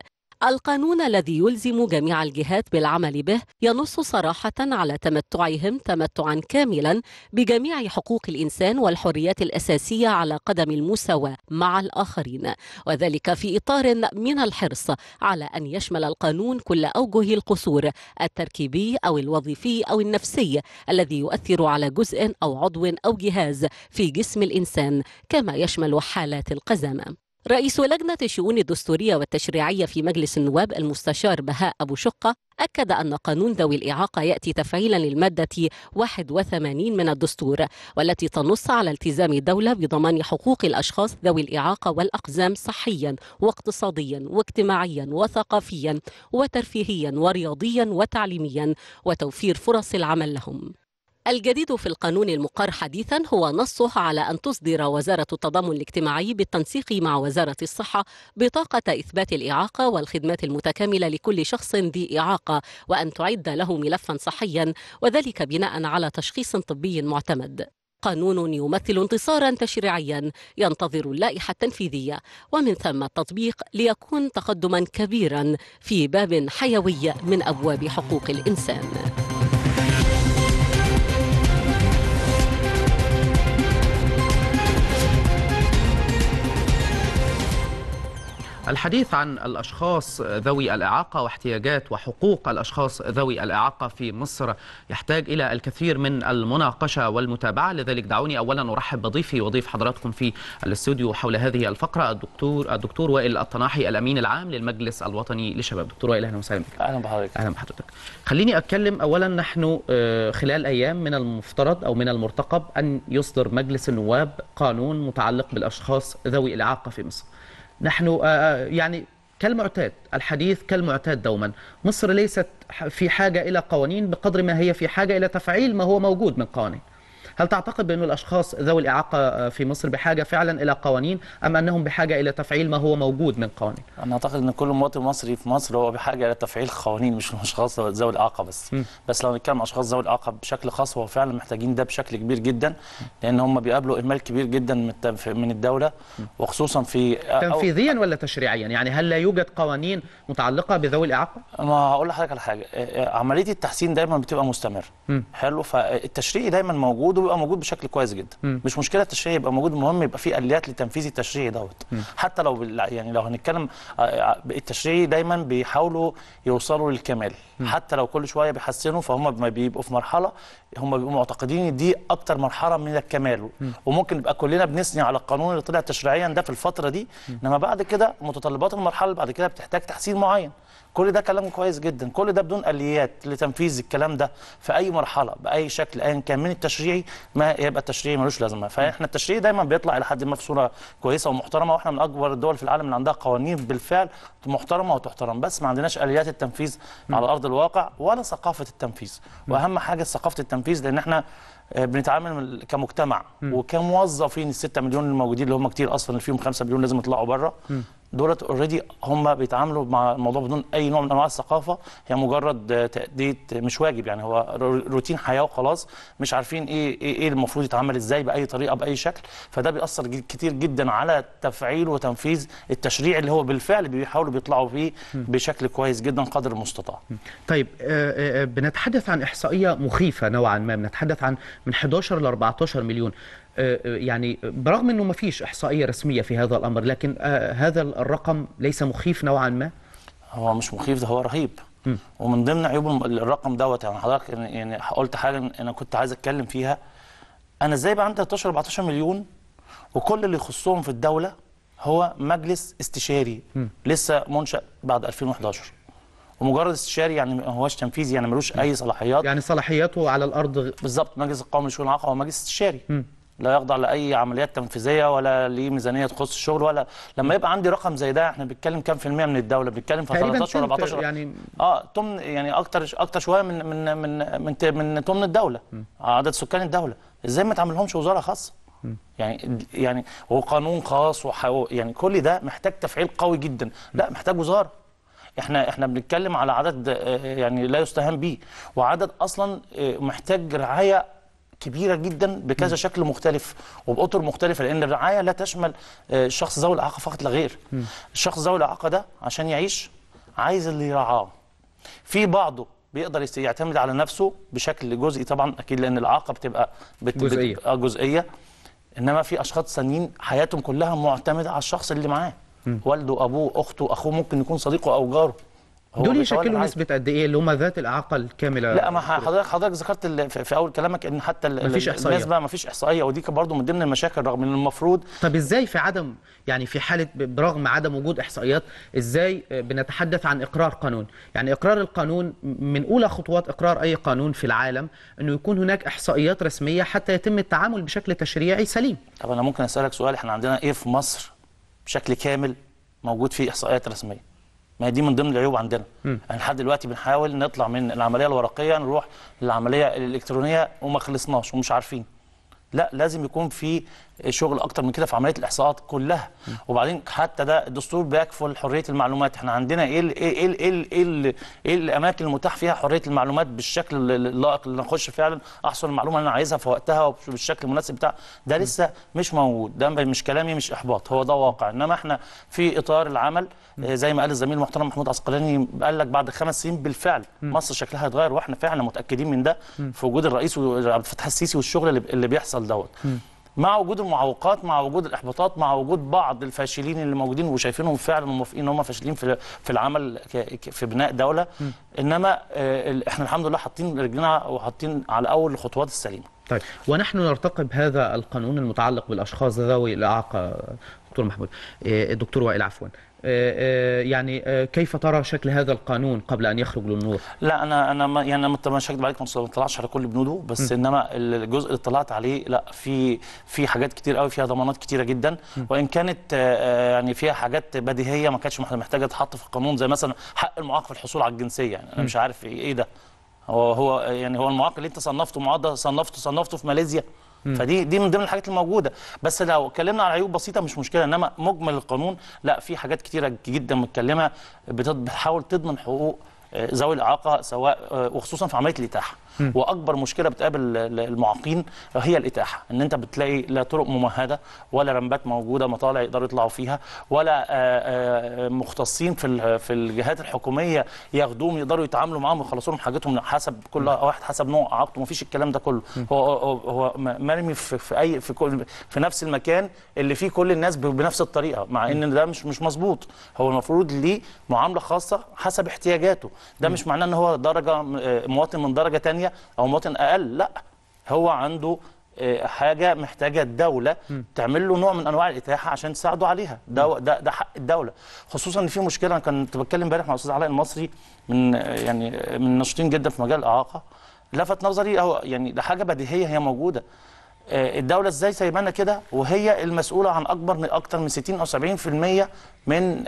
القانون الذي يلزم جميع الجهات بالعمل به ينص صراحة على تمتعهم تمتعا كاملا بجميع حقوق الإنسان والحريات الأساسية على قدم المساواة مع الآخرين، وذلك في إطار من الحرص على أن يشمل القانون كل أوجه القصور التركيبي أو الوظيفي أو النفسي الذي يؤثر على جزء أو عضو أو جهاز في جسم الإنسان، كما يشمل حالات القزامة. رئيس لجنة الشؤون الدستورية والتشريعية في مجلس النواب المستشار بهاء أبو شقة أكد أن قانون ذوي الإعاقة يأتي تفعيلا للمادة واحد وثمانين من الدستور، والتي تنص على التزام الدولة بضمان حقوق الأشخاص ذوي الإعاقة والأقزام صحيا واقتصاديا واجتماعيا وثقافيا وترفيهيا ورياضيا وتعليميا، وتوفير فرص العمل لهم. الجديد في القانون المقر حديثا هو نصه على أن تصدر وزارة التضامن الاجتماعي بالتنسيق مع وزارة الصحة بطاقة إثبات الإعاقة والخدمات المتكاملة لكل شخص ذي إعاقة، وأن تعد له ملفا صحيا، وذلك بناء على تشخيص طبي معتمد. قانون يمثل انتصارا تشريعيا ينتظر اللائحة التنفيذية ومن ثم التطبيق، ليكون تقدما كبيرا في باب حيوي من أبواب حقوق الإنسان. الحديث عن الأشخاص ذوي الإعاقة واحتياجات وحقوق الأشخاص ذوي الإعاقة في مصر يحتاج إلى الكثير من المناقشة والمتابعة، لذلك دعوني أولا أرحب بضيفي وضيف حضراتكم في الاستوديو حول هذه الفقرة الدكتور الدكتور وائل الطناحي، الأمين العام للمجلس الوطني للشباب. دكتور وائل أهلا وسهلا بك. أهلا بحضرتك. أهلا بحضرتك. خليني أتكلم أولا، نحن خلال أيام من المفترض أو من المرتقب أن يصدر مجلس النواب قانون متعلق بالأشخاص ذوي الإعاقة في مصر. نحن يعني كالمعتاد، الحديث كالمعتاد دوما، مصر ليست في حاجة إلى قوانين بقدر ما هي في حاجة إلى تفعيل ما هو موجود من قوانين. هل تعتقد بأن الأشخاص ذوي الإعاقة في مصر بحاجة فعلا إلى قوانين أم أنهم بحاجة إلى تفعيل ما هو موجود من قوانين؟ أنا أعتقد أن كل مواطن مصري في مصر هو بحاجة إلى تفعيل قوانين، مش الأشخاص ذوي الإعاقة بس. م. بس لو نتكلم عن أشخاص ذوي الإعاقة بشكل خاص، هو فعلا محتاجين ده بشكل كبير جدا، لأن هم بيقابلوا إهمال كبير جدا من الدولة، وخصوصا في تنفيذيا ولا تشريعيا. يعني هل لا يوجد قوانين متعلقة بذوي الإعاقة؟ ما هقول لحضرتك على حاجة، عملية التحسين دايما بتبقى مستمرة. حلو، فالتشريع دايما موجود برضو بيبقى موجود بشكل كويس جدا. م. مش مشكله التشريع يبقى موجود، مهم يبقى في اليات لتنفيذ التشريع دوت. حتى لو يعني لو هنتكلم التشريعي دايما بيحاولوا يوصلوا للكمال، م. حتى لو كل شويه بيحسنوا، فهم بيبقوا في مرحله هم بيبقوا معتقدين دي اكتر مرحله من الكمال. م. وممكن نبقى كلنا بنثني على القانون اللي طلع تشريعيا ده في الفتره دي، انما بعد كده متطلبات المرحله اللي بعد كده بتحتاج تحسين معين. كل ده كلام كويس جدا، كل ده بدون اليات لتنفيذ الكلام ده في اي مرحله باي شكل ايا كان، من التشريعي ما يبقى التشريعي ملوش لازمه. فاحنا التشريعي دايما بيطلع الى حد ما في صوره كويسه ومحترمه، واحنا من اكبر الدول في العالم اللي عندها قوانين بالفعل محترمه وتحترم، بس ما عندناش اليات التنفيذ م. على ارض الواقع ولا ثقافه التنفيذ، م. واهم حاجه ثقافه التنفيذ، لان احنا بنتعامل كمجتمع م. وكموظفين الستة مليون الموجودين اللي هم كتير اصلا، اللي فيهم خمسة مليون لازم يطلعوا بره، دولت اوريدي هم بيتعاملوا مع الموضوع بدون اي نوع من انواع الثقافه، هي مجرد تاديه مش واجب، يعني هو روتين حياه وخلاص، مش عارفين ايه ايه, إيه المفروض يتعمل ازاي باي طريقه باي شكل، فده بيأثر كتير جدا على تفعيل وتنفيذ التشريع اللي هو بالفعل بيحاولوا بيطلعوا فيه بشكل كويس جدا قدر المستطاع. طيب آه آه بنتحدث عن احصائيه مخيفه نوعا ما، بنتحدث عن من حداشر لأربعتاشر مليون، يعني برغم أنه ما فيش إحصائية رسمية في هذا الأمر، لكن هذا الرقم ليس مخيف نوعا ما؟ هو مش مخيف، ده هو رهيب. م. ومن ضمن عيوب الرقم دوت، يعني حضرتك يعني قلت حاجة أنا كنت عايز أتكلم فيها، أنا إزاي بقى عندي تلتاشر أربعتاشر مليون وكل اللي يخصهم في الدولة هو مجلس استشاري م. لسه منشأ بعد ألفين وحداشر، ومجرد استشاري يعني ما هوش تنفيذي، يعني ملوش أي صلاحيات، يعني صلاحياته على الأرض بالظبط مجلس القومي لشؤون العقبة هو مجلس استشاري، م. لا يخضع لاي عمليات تنفيذيه ولا ليه ميزانيه تخص الشغل ولا. لما يبقى عندي رقم زي ده، احنا بنتكلم كام في الميه من الدوله؟ بنتكلم في تلتاشر أربعتاشر يعني اه تمن، يعني اكتر اكتر شويه من من من من, من تمن الدوله، م. عدد سكان الدوله، ازاي ما تعملهمش وزاره خاصه؟ م. يعني يعني وقانون خاص وحقوق، يعني كل ده محتاج تفعيل قوي جدا، م. لا محتاج وزاره. احنا احنا بنتكلم على عدد يعني لا يستهان به، وعدد اصلا محتاج رعايه كبيرة جدا بكذا م. شكل مختلف وبأطر مختلفة، لأن الرعاية لا تشمل الشخص ذوي الإعاقة فقط لا غير. م. الشخص ذوي الإعاقة ده عشان يعيش عايز اللي يرعاه. في بعضه بيقدر يعتمد على نفسه بشكل جزئي طبعا أكيد، لأن الإعاقة بتبقى بت... جزئية. بتبقى جزئية، إنما في أشخاص ثانيين حياتهم كلها معتمدة على الشخص اللي معاه، م. والده أبوه أخته أخوه، ممكن يكون صديقه أو جاره. دول يشكلوا نسبة قد ايه اللي هم ذات الاعاقه الكامله؟ لا ما حضرتك حضرتك ذكرت في اول كلامك ان حتى النسبه ما فيش احصائيه، ودي برضه من ضمن المشاكل رغم ان المفروض. طب ازاي في عدم يعني في حاله برغم عدم وجود احصائيات ازاي بنتحدث عن اقرار قانون؟ يعني اقرار القانون من اولى خطوات اقرار اي قانون في العالم انه يكون هناك احصائيات رسميه حتى يتم التعامل بشكل تشريعي سليم. طب انا ممكن اسالك سؤال، احنا عندنا ايه في مصر بشكل كامل موجود فيه احصائيات رسميه؟ ما دي من ضمن العيوب عندنا، احنا يعني لحد دلوقتي بنحاول نطلع من العمليه الورقيه نروح للعمليه الالكترونيه وما خلصناش ومش عارفين. لا لازم يكون في شغل اكتر من كده في عمليه الاحصاءات كلها، م. وبعدين حتى ده الدستور بيكفل حريه المعلومات، احنا عندنا ايه ال ايه ال ايه ال ايه, ال إيه الاماكن المتاح فيها حريه المعلومات بالشكل اللائق اللي نخش فعلا احصل المعلومه اللي انا عايزها في وقتها وبالشكل المناسب بتاع ده، لسه مش موجود. ده مش كلامي مش احباط، هو ده واقع، انما احنا في اطار العمل زي ما قال الزميل المحترم محمود العسقلاني، قال لك بعد خمس سنين بالفعل م. مصر شكلها هيتغير، واحنا فعلا متاكدين من ده في وجود الرئيس عبد الفتاح السيسي والشغل اللي بيحصل دوت، مع وجود المعوقات مع وجود الاحباطات مع وجود بعض الفاشلين اللي موجودين وشايفينهم فعلا وموافقين ان هم فاشلين في في العمل في بناء دوله، م. انما احنا الحمد لله حاطين رجلنا وحاطين على اول الخطوات السليمه. طيب ونحن نرتقب هذا القانون المتعلق بالاشخاص ذوي الاعاقه دكتور محمود الدكتور وائل عفوا، يعني كيف ترى شكل هذا القانون قبل ان يخرج للنور؟ لا انا انا ما يعني ما اتكلمتش عليك، ما طلعتش على كل بنوده، بس م. انما الجزء اللي طلعت عليه لا في في حاجات كتير قوي فيها ضمانات كتيره جدا، م. وان كانت يعني فيها حاجات بديهيه ما كانتش محتاجه تتحط في القانون، زي مثلا حق المعاق في الحصول على الجنسيه، يعني انا م. مش عارف ايه ده، هو هو يعني هو المعاق اللي انت صنفته معاق ده صنفته صنفته في ماليزيا، فدي دي من ضمن الحاجات الموجوده، بس لو اتكلمنا على عيوب بسيطه مش مشكله، انما مجمل القانون لا في حاجات كتيره جدا متكلمه بتحاول تضمن حقوق ذوي الاعاقه، سواء وخصوصا في عمليه الاتاحه. واكبر مشكله بتقابل المعاقين هي الاتاحه، ان انت بتلاقي لا طرق ممهده ولا رمبات موجوده مطالع يقدروا يطلعوا فيها، ولا مختصين في في الجهات الحكوميه ياخدوهم يقدروا يتعاملوا معاهم ويخلصوهم حاجتهم حسب كل واحد حسب نوع اعاقته. مفيش الكلام ده كله، هو هو مرمي في اي في كل في نفس المكان اللي فيه كل الناس بنفس الطريقه، مع ان ده مش مش مظبوط. هو المفروض ليه معامله خاصه حسب احتياجاته. ده مش معناه ان هو درجه مواطن من درجه ثانيه او مواطن اقل، لا، هو عنده حاجه محتاجه الدوله تعمل له نوع من انواع الاتاحه عشان تساعده عليها. ده ده ده حق الدوله، خصوصا ان في مشكله. انا كنت بتكلم امبارح مع الاستاذ علاء المصري، من يعني من الناشطين جدا في مجال الاعاقه، لفت نظري اهو، يعني ده حاجه بديهيه هي موجوده. الدوله ازاي سايبانا كده وهي المسؤوله عن اكبر من اكتر من ستين او سبعين في المية من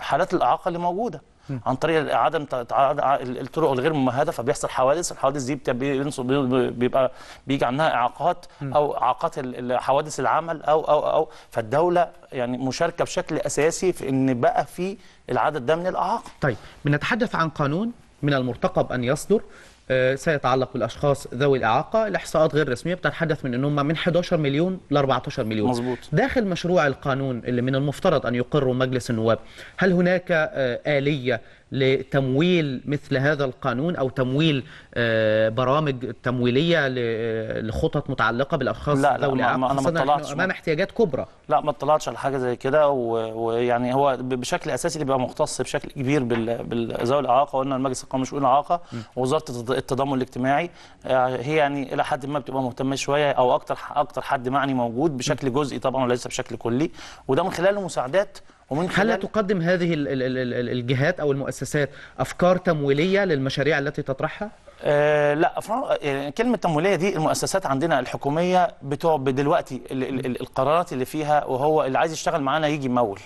حالات الاعاقه اللي موجوده، عن طريق عدم الطرق الغير ممهده، فبيحصل حوادث. الحوادث دي بيبقى بيجي عنها اعاقات او اعاقات حوادث العمل او او او فالدوله يعني مشاركه بشكل اساسي في ان بقى في العدد ده من الاعاقه. طيب، بنتحدث عن قانون من المرتقب ان يصدر سيتعلق بالاشخاص ذوي الاعاقه، الاحصاءات غير رسميه بتتحدث من ان هم من حداشر مليون ل اربعتاشر مليون. مظبوط. داخل مشروع القانون اللي من المفترض ان يقره مجلس النواب، هل هناك آلية لتمويل مثل هذا القانون او تمويل برامج تمويليه لخطط متعلقه بالاشخاص ذوي الاعاقه؟ انا ما اطلعتش امام احتياجات كبرى. لا، ما اطلعتش على حاجه زي كده، ويعني هو بشكل اساسي بيبقى مختص بشكل كبير بالذوي الاعاقه، وان المجلس القومي لشؤون الاعاقه ووزاره التضامن الاجتماعي هي يعني الى حد ما بتبقى مهتمه شويه، او اكتر اكتر حد معني موجود بشكل جزئي طبعا وليس بشكل كلي، وده من خلال المساعدات. هل تقدم هذه الجهات أو المؤسسات أفكار تمويلية للمشاريع التي تطرحها؟ أه لا، كلمة تمويلية دي المؤسسات عندنا الحكومية بتوع دلوقتي القرارات اللي فيها، وهو اللي عايز يشتغل معانا يجي يمول،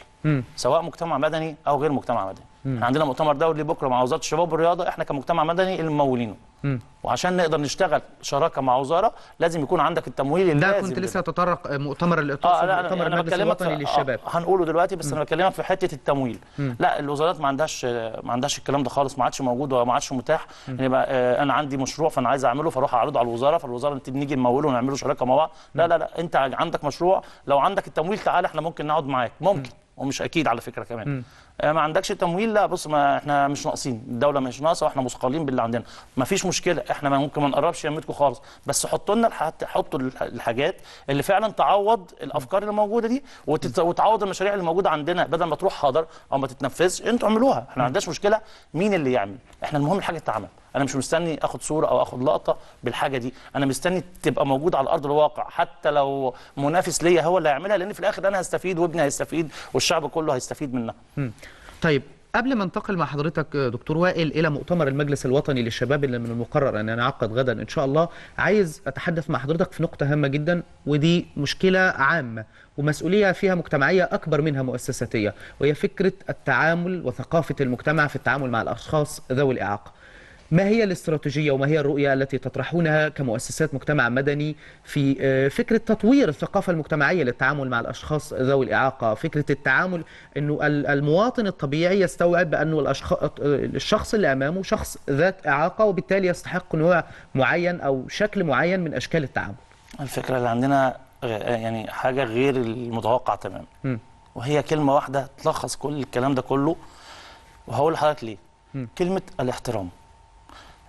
سواء مجتمع مدني أو غير مجتمع مدني. احنا عندنا مؤتمر دولي بكرة مع وزارة الشباب والرياضة، احنا كمجتمع مدني اللي ممولينه. وعشان نقدر نشتغل شراكه مع وزاره لازم يكون عندك التمويل اللازم. ده كنت لسه هتطرق مؤتمر الاتحاد آه مؤتمر المجلس الوطني للشباب هنقوله دلوقتي، بس م. انا بكلمك في حته التمويل. م. لا، الوزارات ما عندهاش ما عندهاش الكلام ده خالص، ما عادش موجود وما عادش متاح. يعني آه انا عندي مشروع فانا عايز اعمله، فاروح اعرضه على الوزاره، فالوزاره نيجي نموله ونعمله شراكه مع بعض. لا لا لا، انت عندك مشروع، لو عندك التمويل تعالى احنا ممكن نقعد معاك، ممكن م. ومش اكيد على فكره كمان. م. ما عندكش تمويل؟ لا بص، ما احنا مش ناقصين، الدوله مش ناقصه واحنا مثقلين باللي عندنا، ما فيش مشكله، احنا ممكن ما نقربش يميتكم خالص، بس حطوا لنا حطوا الحاجات اللي فعلا تعوض الافكار اللي موجوده دي، وتعوض المشاريع اللي موجوده عندنا، بدل ما تروح حاضر او ما تتنفذش، انتوا اعملوها، احنا ما عندناش مشكله مين اللي يعمل، احنا المهم الحاجه تتعمل. انا مش مستني اخد صوره او اخد لقطه بالحاجه دي، انا مستني تبقى موجوده على ارض الواقع، حتى لو منافس ليا هو اللي هيعملها، لان في الاخر انا هستفيد وابني هيستفيد والشعب كله هيستفيد منها. طيب، قبل ما انتقل مع حضرتك دكتور وائل الى مؤتمر المجلس الوطني للشباب اللي من المقرر ان ينعقد غدا ان شاء الله، عايز اتحدث مع حضرتك في نقطه هامه جدا، ودي مشكله عامه ومسؤوليه فيها مجتمعيه اكبر منها مؤسساتيه، وهي فكره التعامل وثقافه المجتمع في التعامل مع الاشخاص ذوي الاعاقه. ما هي الاستراتيجية وما هي الرؤية التي تطرحونها كمؤسسات مجتمع مدني في فكرة تطوير الثقافة المجتمعية للتعامل مع الأشخاص ذوي الإعاقة؟ فكرة التعامل أنه المواطن الطبيعي يستوعب أنه الشخص اللي أمامه شخص ذات إعاقة، وبالتالي يستحق نوع معين أو شكل معين من أشكال التعامل. الفكرة اللي عندنا يعني حاجة غير المتوقع تماما، وهي كلمة واحدة تلخص كل الكلام ده كله، وهقول لحضرتك ليه. م. كلمة الاحترام.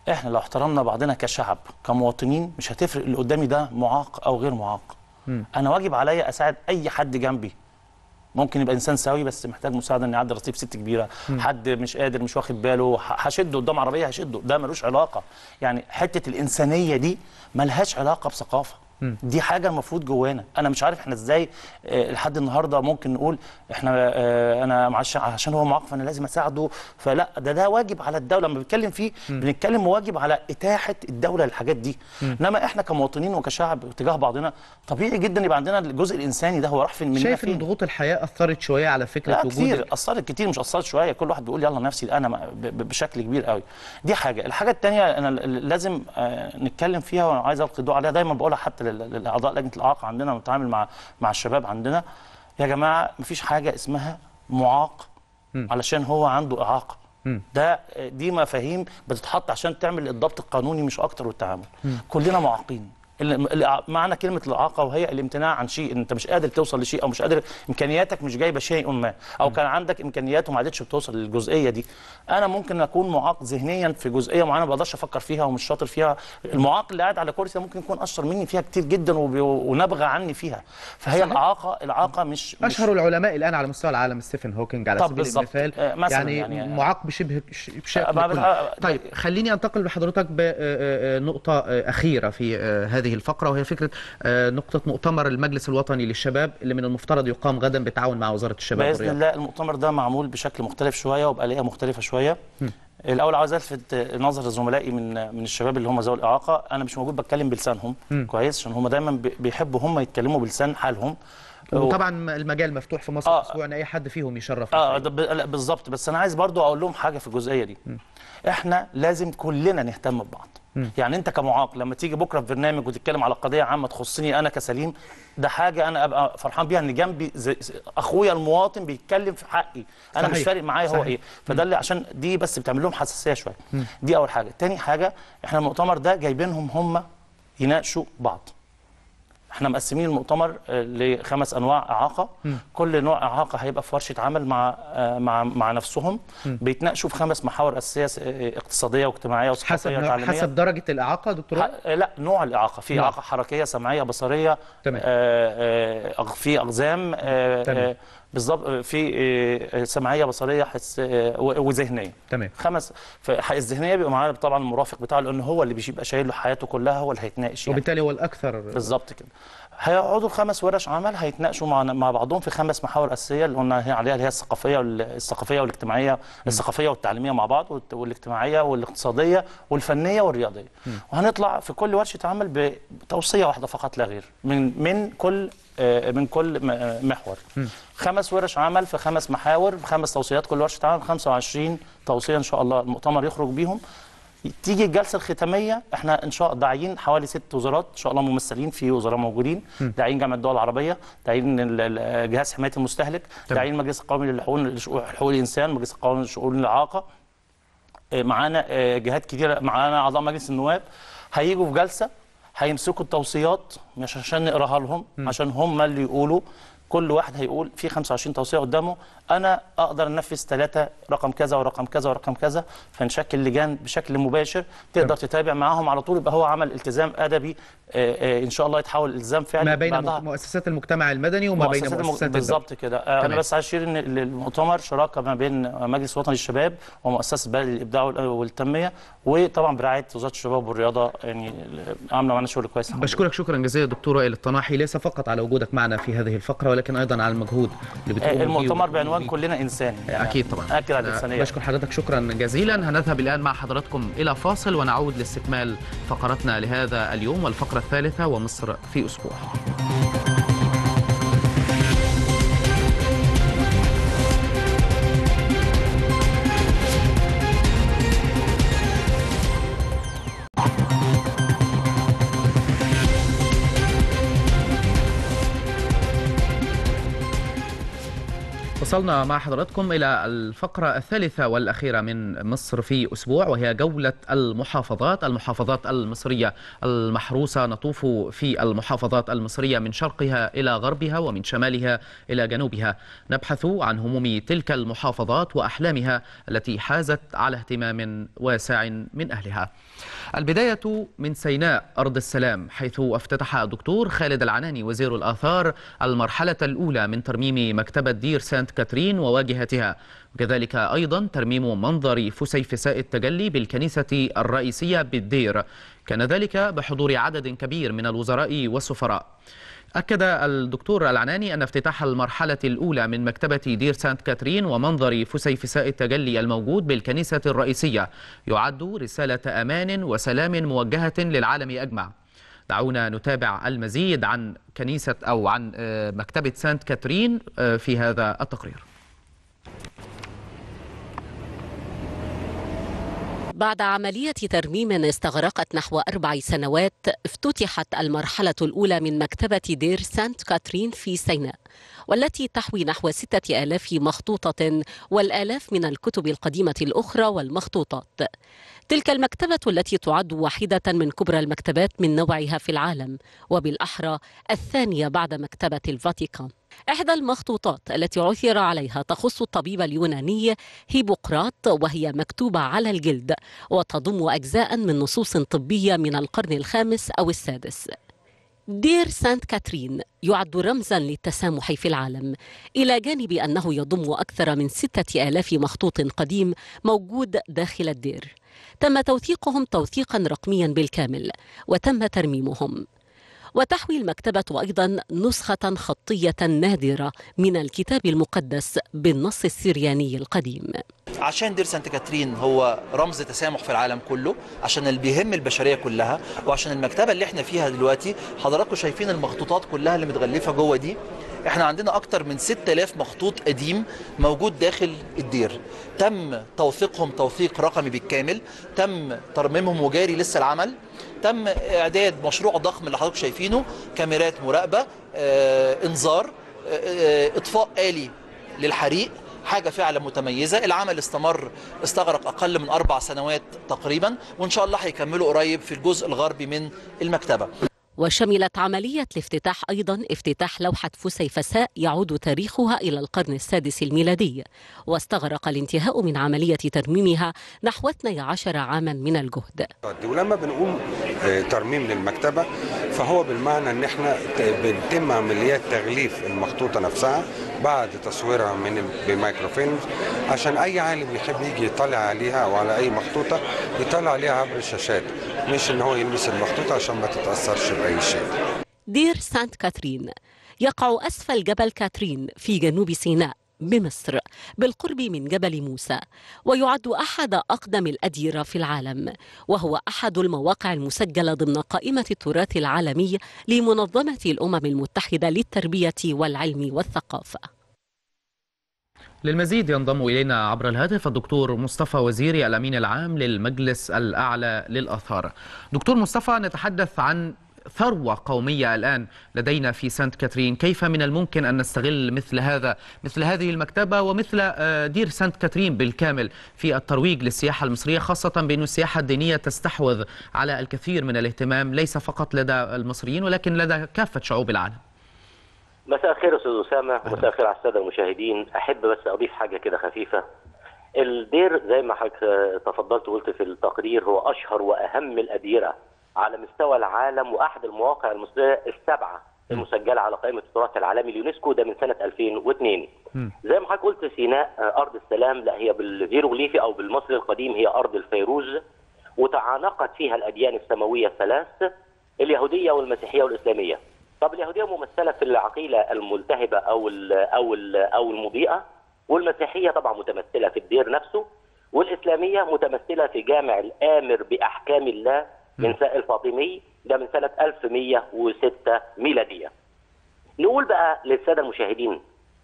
احنا لو احترمنا بعضنا كشعب كمواطنين، مش هتفرق اللي قدامي ده معاق او غير معاق. م. انا واجب عليا اساعد اي حد جنبي، ممكن يبقى انسان سوي بس محتاج مساعده، ان يعدي رصيف ست كبيره، م. حد مش قادر مش واخد باله هشده، قدام عربيه هشده، ده ملوش علاقه. يعني حته الانسانيه دي ملهاش علاقه بثقافه، دي حاجه المفروض جوانا. انا مش عارف احنا ازاي أه لحد النهارده ممكن نقول احنا أه انا عشان هو معاق فانا لازم اساعده، فلا، ده ده واجب على الدوله. لما بنتكلم فيه م. بنتكلم واجب على اتاحه الدوله للحاجات دي. انما احنا كمواطنين وكشعب تجاه بعضنا طبيعي جدا يبقى عندنا الجزء الانساني ده، هو راح فين؟ شايف ان ضغوط الحياه اثرت شويه على فكره وجودك؟ كتير اثرت، كتير مش اثرت شويه، كل واحد بيقول يلا نفسي انا بشكل كبير قوي. دي حاجه. الحاجه الثانيه انا لازم أه نتكلم فيها وعايز القي الضوء عليها، دايما بقولها حتى للاعضاء لجنه الاعاقه عندنا، بنتعامل مع مع الشباب عندنا، يا جماعه مفيش حاجه اسمها معاق علشان هو عنده اعاقه. ده دي مفاهيم بتتحط عشان تعمل الضبط القانوني مش اكتر والتعامل. م. كلنا معاقين. معنى كلمه الاعاقه وهي الامتناع عن شيء، انت مش قادر توصل لشيء او مش قادر امكانياتك مش جايبه شيء ما، او كان عندك امكانيات وما عادتش بتوصل للجزئيه دي. انا ممكن اكون معاق ذهنيا في جزئيه معينه ما بقدرش افكر فيها ومش شاطر فيها، المعاق اللي قاعد على كرسي ممكن يكون اشطر مني فيها كتير جدا ونبغى عني فيها. فهي صحيح. الاعاقه الاعاقه مش اشهر مش العلماء الان على مستوى العالم ستيفن هوكينج على سبيل المثال يعني, يعني معاق بشبه بشكل. طيب خليني انتقل بحضرتك بنقطه اخيره في هذه الفقرة، وهي فكرة نقطة مؤتمر المجلس الوطني للشباب اللي من المفترض يقام غدا بالتعاون مع وزارة الشباب والرياضة. بإذن الله المؤتمر ده معمول بشكل مختلف شوية وبآلية مختلفة شوية. م. الأول عاوز ألفت نظر زملائي من من الشباب اللي هم ذوي الإعاقة، أنا مش موجود بتكلم بلسانهم م. كويس، عشان هم دايما بيحبوا هم يتكلموا بلسان حالهم. وطبعا المجال مفتوح في مصر الاسبوع آه ان اي حد فيهم يشرف. اه بالظبط، بس انا عايز برضو اقول لهم حاجه في الجزئيه دي. م. احنا لازم كلنا نهتم ببعض. م. يعني انت كمعاق لما تيجي بكره في برنامج وتتكلم على قضيه عامه تخصني انا كسليم، ده حاجه انا ابقى فرحان بيها ان جنبي اخويا المواطن بيتكلم في حقي انا. صحيح. مش فارق معايا هو ايه، فده اللي عشان دي بس بتعمل لهم حساسيه شويه. دي اول حاجه. تاني حاجه، احنا المؤتمر ده جايبينهم هم يناقشوا بعض. احنا مقسمين المؤتمر لخمس انواع اعاقه، م. كل نوع اعاقه هيبقى في ورشه عمل مع مع مع نفسهم، م. بيتناقشوا في خمس محاور اساسيه اقتصاديه واجتماعيه وصحيه وتعليميه. حسب حسب درجه الاعاقه دكتور؟ لا، نوع الاعاقه، في اعاقه حركيه، سمعيه، بصريه، تمام. آآ آآ في اقزام بالظبط، في سمعيه، بصريه، حس وذهنيه، تمام. خمس الذهنيه بيبقى معاه طبعا المرافق بتاعه لان هو اللي بيبقى شايل له حياته كلها، هو اللي هيتناقش يعني. وبالتالي هو الاكثر. بالظبط كده. هيقعدوا الخمس ورش عمل هيتناقشوا مع مع بعضهم في خمس محاور اساسيه اللي قلنا عليها، اللي هي الثقافيه الثقافيه والاجتماعيه، الثقافيه والتعليميه مع بعض، والاجتماعيه والاقتصاديه والفنيه والرياضيه. م. وهنطلع في كل ورشه عمل بتوصيه واحده فقط لا غير من من كل من كل محور. م. خمس ورش عمل في خمس محاور، خمس توصيات كل ورشه عمل، خمسة وعشرين توصيه ان شاء الله المؤتمر يخرج بيهم. تيجي الجلسه الختاميه، احنا ان شاء الله داعيين حوالي ست وزارات ان شاء الله ممثلين، في وزراء موجودين، داعيين جامعه الدول العربيه، داعيين جهاز حمايه المستهلك، داعيين المجلس القومي للحقوق حقوق الانسان، مجلس القومي لشؤون الاعاقه، معانا جهات كتيره، معانا اعضاء مجلس النواب هيجوا في جلسه هيمسكوا التوصيات، مش عشان نقراها لهم، م. عشان هم اللي يقولوا. كل واحد هيقول في خمسة وعشرين توصيه قدامه، انا اقدر انفذ ثلاثه رقم كذا ورقم كذا ورقم كذا، فنشكل لجان بشكل مباشر تقدر تتابع معاهم على طول. يبقى هو عمل التزام ادبي ان شاء الله يتحول التزام فعلي ما بين بعدها. مؤسسات المجتمع المدني وما بين مؤسسات. بالظبط كده. انا بس عايز اشير ان المؤتمر شراكه ما بين مجلس وطني للشباب ومؤسسه بلد للابداع والتنميه، وطبعا برعايه وزاره الشباب والرياضه، يعني عامله معانا شغل كويس. بشكرك شكرا جزيلا دكتور وائل الطناحي، ليس فقط على وجودك معنا في هذه الفقره ولكن ايضا على المجهود اللي بتقوم. المؤتمر بعنوان كلنا انسان يعني، اكيد طبعا اكيد على الانسانيه. بشكر حضرتك شكرا جزيلا. هنذهب الان مع حضراتكم الى فاصل ونعود لاستكمال فقرتنا لهذا اليوم والفقره الثالثه ومصر في اسبوع. وصلنا مع حضراتكم إلى الفقرة الثالثة والأخيرة من مصر في أسبوع، وهي جولة المحافظات، المحافظات المصرية المحروسة. نطوف في المحافظات المصرية من شرقها إلى غربها ومن شمالها إلى جنوبها، نبحث عن هموم تلك المحافظات وأحلامها التي حازت على اهتمام واسع من أهلها. البداية من سيناء أرض السلام، حيث افتتح الدكتور خالد العناني وزير الآثار المرحلة الأولى من ترميم مكتبة دير سانت كاترين وواجهتها، وكذلك أيضا ترميم منظر فسيفساء التجلي بالكنيسة الرئيسية بالدير، كان ذلك بحضور عدد كبير من الوزراء والسفراء. أكد الدكتور العناني أن افتتاح المرحلة الأولى من مكتبة دير سانت كاترين ومنظر فسيفساء التجلي الموجود بالكنيسة الرئيسية يعد رسالة أمان وسلام موجهة للعالم أجمع. دعونا نتابع المزيد عن كنيسة أو عن مكتبة سانت كاترين في هذا التقرير. بعد عملية ترميم استغرقت نحو أربع سنوات افتتحت المرحلة الأولى من مكتبة دير سانت كاترين في سيناء، والتي تحوي نحو ستة آلاف مخطوطة والآلاف من الكتب القديمة الأخرى والمخطوطات. تلك المكتبة التي تعد واحدة من كبرى المكتبات من نوعها في العالم، وبالأحرى الثانية بعد مكتبة الفاتيكان. إحدى المخطوطات التي عثر عليها تخص الطبيب اليوناني هيبوقراط، وهي مكتوبة على الجلد وتضم أجزاء من نصوص طبية من القرن الخامس أو السادس. دير سانت كاترين يعد رمزا للتسامح في العالم، إلى جانب أنه يضم أكثر من ستة آلاف مخطوط قديم موجود داخل الدير، تم توثيقهم توثيقا رقميا بالكامل وتم ترميمهم. وتحوي المكتبة أيضا نسخة خطية نادرة من الكتاب المقدس بالنص السرياني القديم. عشان دير سانت كاترين هو رمز تسامح في العالم كله، عشان اللي بيهم البشرية كلها، وعشان المكتبة اللي احنا فيها دلوقتي حضراتكم شايفين المخطوطات كلها اللي متغلفة جوه دي. احنا عندنا اكتر من ستة آلاف مخطوط قديم موجود داخل الدير، تم توثيقهم توثيق رقمي بالكامل، تم ترميمهم وجاري لسه العمل، تم اعداد مشروع ضخم اللي حضراتكم شايفينه، كاميرات مراقبه، اه انذار، اه اطفاء آلي للحريق، حاجه فعلا متميزه. العمل استمر استغرق اقل من اربع سنوات تقريبا، وان شاء الله هيكملوا قريب في الجزء الغربي من المكتبه. وشملت عملية الافتتاح أيضا افتتاح لوحة فسيفساء يعود تاريخها إلى القرن السادس الميلادي، واستغرق الانتهاء من عملية ترميمها نحو اثني عشر عاما من الجهد. ولما بنقوم ترميم للمكتبة فهو بالمعنى أن احنا بنتم عمليات تغليف المخطوطة نفسها بعد تصويرها من بمايكروفيلم، عشان أي عالم يحب يجي يطلع عليها أو على أي مخطوطة يطلع عليها عبر الشاشات، مش إن هو يلمس المخطوطة عشان ما تتأثرش بأي شيء. دير سانت كاترين يقع أسفل جبل كاترين في جنوب سيناء بمصر بالقرب من جبل موسى، ويعد أحد أقدم الأديرة في العالم، وهو أحد المواقع المسجلة ضمن قائمة التراث العالمي لمنظمة الأمم المتحدة للتربية والعلم والثقافة. للمزيد ينضم إلينا عبر الهاتف الدكتور مصطفى وزيري الأمين العام للمجلس الأعلى للآثار. دكتور مصطفى، نتحدث عن ثروة قومية الآن لدينا في سانت كاترين، كيف من الممكن أن نستغل مثل هذا مثل هذه المكتبة ومثل دير سانت كاترين بالكامل في الترويج للسياحة المصرية، خاصة بأن السياحة الدينية تستحوذ على الكثير من الاهتمام ليس فقط لدى المصريين ولكن لدى كافة شعوب العالم؟ مساء الخير أستاذ أسامة، ومساء الخير على السادة المشاهدين. أحب بس أضيف حاجة كده خفيفة. الدير زي ما حضرتك تفضلت وقلت في التقرير هو أشهر وأهم الأديرة على مستوى العالم، واحد المواقع المصريه السبعه المسجله على قائمه التراث العالمي اليونسكو، ده من سنه ألفين واثنين. زي ما حضرتك قلت سيناء ارض السلام، لا هي بالهيروغليفي او بالمصري القديم هي ارض الفيروز، وتعانقت فيها الاديان السماويه الثلاث اليهوديه والمسيحيه والاسلاميه. طب اليهوديه ممثله في العقيله الملتهبه او ال او ال او المضيئه، والمسيحيه طبعا متمثله في الدير نفسه، والاسلاميه متمثله في جامع الامر باحكام الله من سائل فاطمي، ده من سنة ألف ومئة وستة ميلادية. نقول بقى للسادة المشاهدين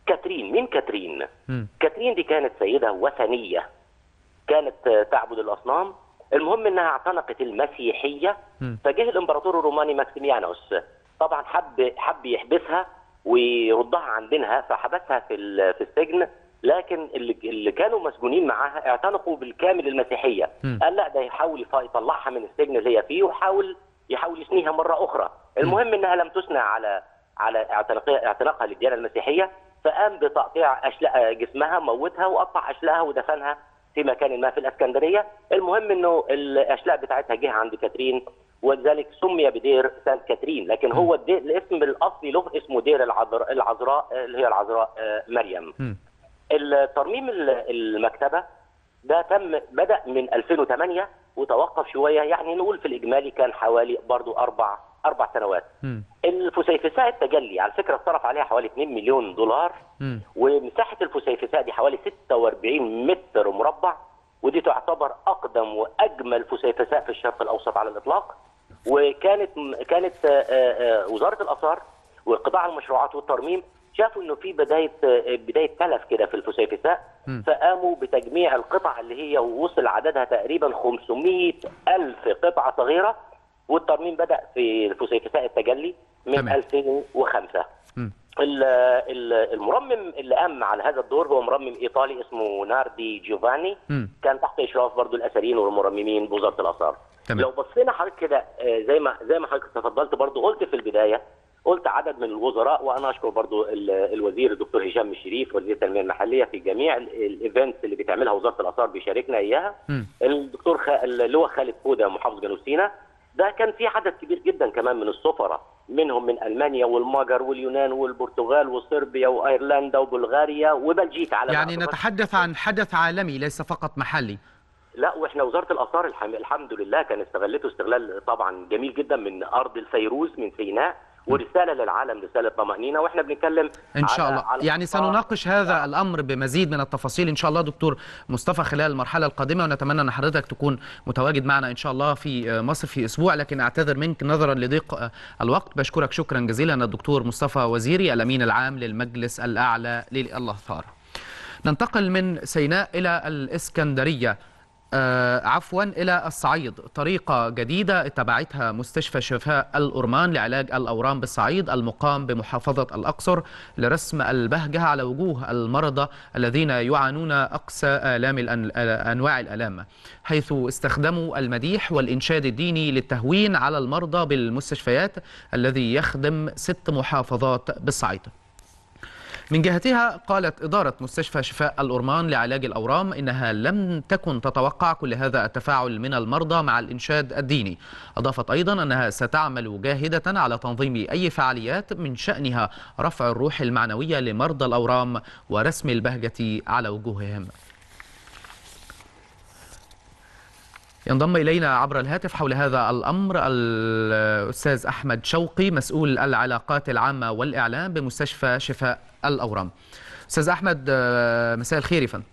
كاترين، مين كاترين؟ م. كاترين دي كانت سيدة وثنية، كانت تعبد الأصنام. المهم إنها اعتنقت المسيحية، فجه الإمبراطور الروماني ماكسيميانوس طبعا حب حب يحبسها ويردها عن دينها، فحبسها في في السجن، لكن اللي كانوا مسجونين معاها اعتنقوا بالكامل المسيحيه. م. قال لا ده يحاول يطلعها من السجن اللي هي فيه وحاول يحاول يثنيها مره اخرى. المهم انها لم تثنى على على اعتناقها للديانه المسيحيه، فقام بتقطيع اشلاء جسمها، موتها وقطع اشلاءها ودفنها في مكان ما في الاسكندريه. المهم انه الاشلاء بتاعتها جه عند كاترين، ولذلك سمي بدير سانت كاترين، لكن هو الاسم الاصلي له اسمه دير العذراء اللي هي العذراء مريم. م. الترميم المكتبه ده تم بدا من ألفين وثمانية وتوقف شويه، يعني نقول في الاجمالي كان حوالي برضه اربع اربع سنوات. م. الفسيفساء التجلي على فكره اتصرف عليها حوالي مليونين دولار، م. ومساحه الفسيفساء دي حوالي ستة وأربعين متر مربع، ودي تعتبر اقدم واجمل فسيفساء في الشرق الاوسط على الاطلاق. وكانت كانت وزاره الاثار وقطاع المشروعات والترميم شافوا انه في بدايه بدايه تلف كده في الفسيفساء، فقاموا بتجميع القطع اللي هي وصل عددها تقريبا خمسمائة ألف قطعه صغيره، والترميم بدا في الفسيفساء التجلي من تمام. ألفين وخمسة. م. المرمم اللي قام على هذا الدور هو مرمم ايطالي اسمه ناردي جيفاني، م. كان تحت اشراف برضو الاثريين والمرممين بوزاره الاثار. تمام. لو بصينا حضرتك كده زي ما زي ما حضرتك تفضلت برضو قلت في البدايه، قلت عدد من الوزراء، وانا اشكر برضو الوزير الدكتور هشام الشريف وزير التنميه المحليه في جميع الايفنتس اللي بتعملها وزاره الاثار بيشاركنا اياها. م. الدكتور خ... اللي هو خالد كوده محافظ جنوب سيناء، ده كان في عدد كبير جدا كمان من السفراء، منهم من المانيا والمجر واليونان والبرتغال وصربيا وايرلندا وبلغاريا وبلجيكا. على يعني نتحدث عن حدث عالمي ليس فقط محلي. لا، واحنا وزاره الاثار الحمد لله كان استغلته استغلال طبعا جميل جدا من ارض الفيروز من سيناء، ورساله للعالم، رساله طمأنينه، واحنا بنتكلم ان شاء الله على يعني سنناقش هذا الامر بمزيد من التفاصيل ان شاء الله دكتور مصطفى خلال المرحله القادمه، ونتمنى ان حضرتك تكون متواجد معنا ان شاء الله في مصر في اسبوع. لكن اعتذر منك نظرا لضيق الوقت. بشكرك شكرا جزيلا الدكتور مصطفى وزيري الامين العام للمجلس الاعلى للاثار. ننتقل من سيناء الى الاسكندريه، عفوا إلى الصعيد. طريقة جديدة اتبعتها مستشفى شفاء الأورمان لعلاج الأورام بالصعيد المقام بمحافظة الأقصر لرسم البهجة على وجوه المرضى الذين يعانون أقسى آلام أنواع الآلام، حيث استخدموا المديح والإنشاد الديني للتهوين على المرضى بالمستشفيات الذي يخدم ست محافظات بالصعيد. من جهتها قالت إدارة مستشفى شفاء الأورمان لعلاج الأورام إنها لم تكن تتوقع كل هذا التفاعل من المرضى مع الإنشاد الديني. أضافت أيضا أنها ستعمل جاهدة على تنظيم أي فعاليات من شأنها رفع الروح المعنوية لمرضى الأورام ورسم البهجة على وجوههم. ينضم إلينا عبر الهاتف حول هذا الأمر الأستاذ أحمد شوقي مسؤول العلاقات العامة والإعلام بمستشفى شفاء الأورام. أستاذ أحمد مساء الخير يا فندم.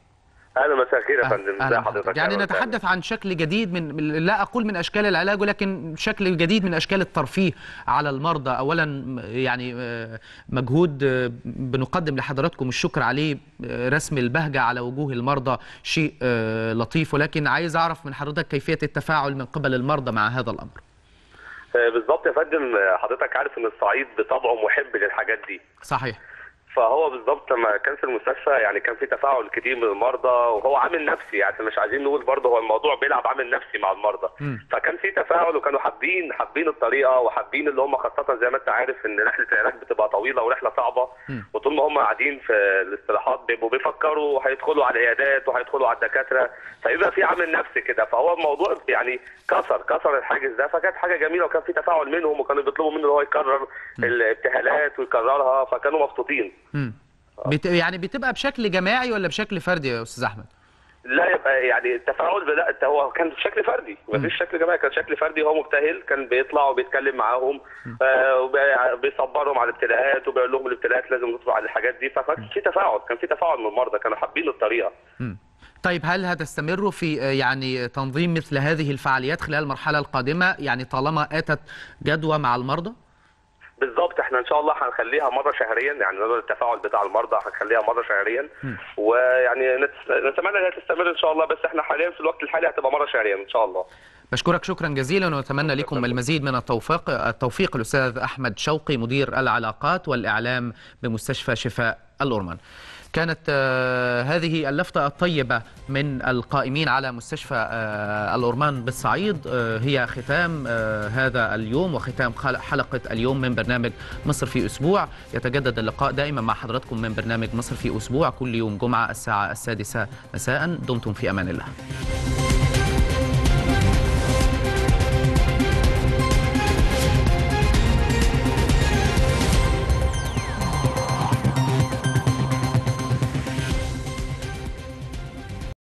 أهلا مساء الخير يا فندم. أهلا حضرتك. يعني نتحدث عن شكل جديد من لا أقول من أشكال العلاج، ولكن شكل جديد من أشكال الترفيه على المرضى. أولا يعني مجهود بنقدم لحضراتكم الشكر عليه، رسم البهجة على وجوه المرضى شيء لطيف، ولكن عايز أعرف من حضرتك كيفية التفاعل من قبل المرضى مع هذا الأمر. بالضبط يا فندم، حضرتك عارف إن الصعيد بطبعه محب للحاجات دي. صحيح. فهو بالظبط لما كان في المستشفى يعني كان في تفاعل كتير من المرضى، وهو عامل نفسي يعني مش عايزين نقول برضه هو الموضوع بيلعب عامل نفسي مع المرضى. م. فكان في تفاعل وكانوا حابين حابين الطريقه وحابين اللي هم، خاصه زي ما انت عارف ان رحله العلاج بتبقى طويله ورحله صعبه، م. وطول ما هم قاعدين في الاستراحات بيبقوا بيفكروا وهيدخلوا على العيادات وهيدخلوا على الدكاتره، فيبقى في عامل نفسي كده. فهو الموضوع يعني كسر كسر الحاجز ده، فكانت حاجه جميله وكان في تفاعل منهم وكانوا بيطلبوا منه ان هو يكرر الابتهالات ويكررها، فكانوا مبسوطين. امم بت... يعني بتبقى بشكل جماعي ولا بشكل فردي يا استاذ احمد؟ لا يبقى يعني التفاعل بدا هو كان بشكل فردي، مفيش شكل جماعي، كان شكل فردي. هو مبتهل كان بيطلع وبيتكلم معاهم آه وبيصبرهم على الابتلاءات وبيقول لهم الابتلاءات لازم نصبر على الحاجات دي، فكان في تفاعل، كان في تفاعل من المرضى، كانوا حابين الطريقه. امم طيب هل هتستمروا في يعني تنظيم مثل هذه الفعاليات خلال المرحله القادمه، يعني طالما اتت جدوى مع المرضى؟ بالظبط، احنا ان شاء الله هنخليها مره شهريا، يعني نظرا للتفاعل بتاع المرضى هنخليها مره شهريا، م. ويعني نتمنى انها تستمر ان شاء الله، بس احنا حاليا في الوقت الحالي هتبقى مره شهريا ان شاء الله. بشكرك شكرا جزيلا، ونتمنى لكم المزيد من التوفيق التوفيق الاستاذ احمد شوقي مدير العلاقات والاعلام بمستشفى شفاء الأورمان. كانت هذه اللفتة الطيبة من القائمين على مستشفى الأورمان بالصعيد هي ختام هذا اليوم وختام حلقة اليوم من برنامج مصر في أسبوع. يتجدد اللقاء دائما مع حضراتكم من برنامج مصر في أسبوع كل يوم جمعة الساعة السادسة مساء. دمتم في أمان الله.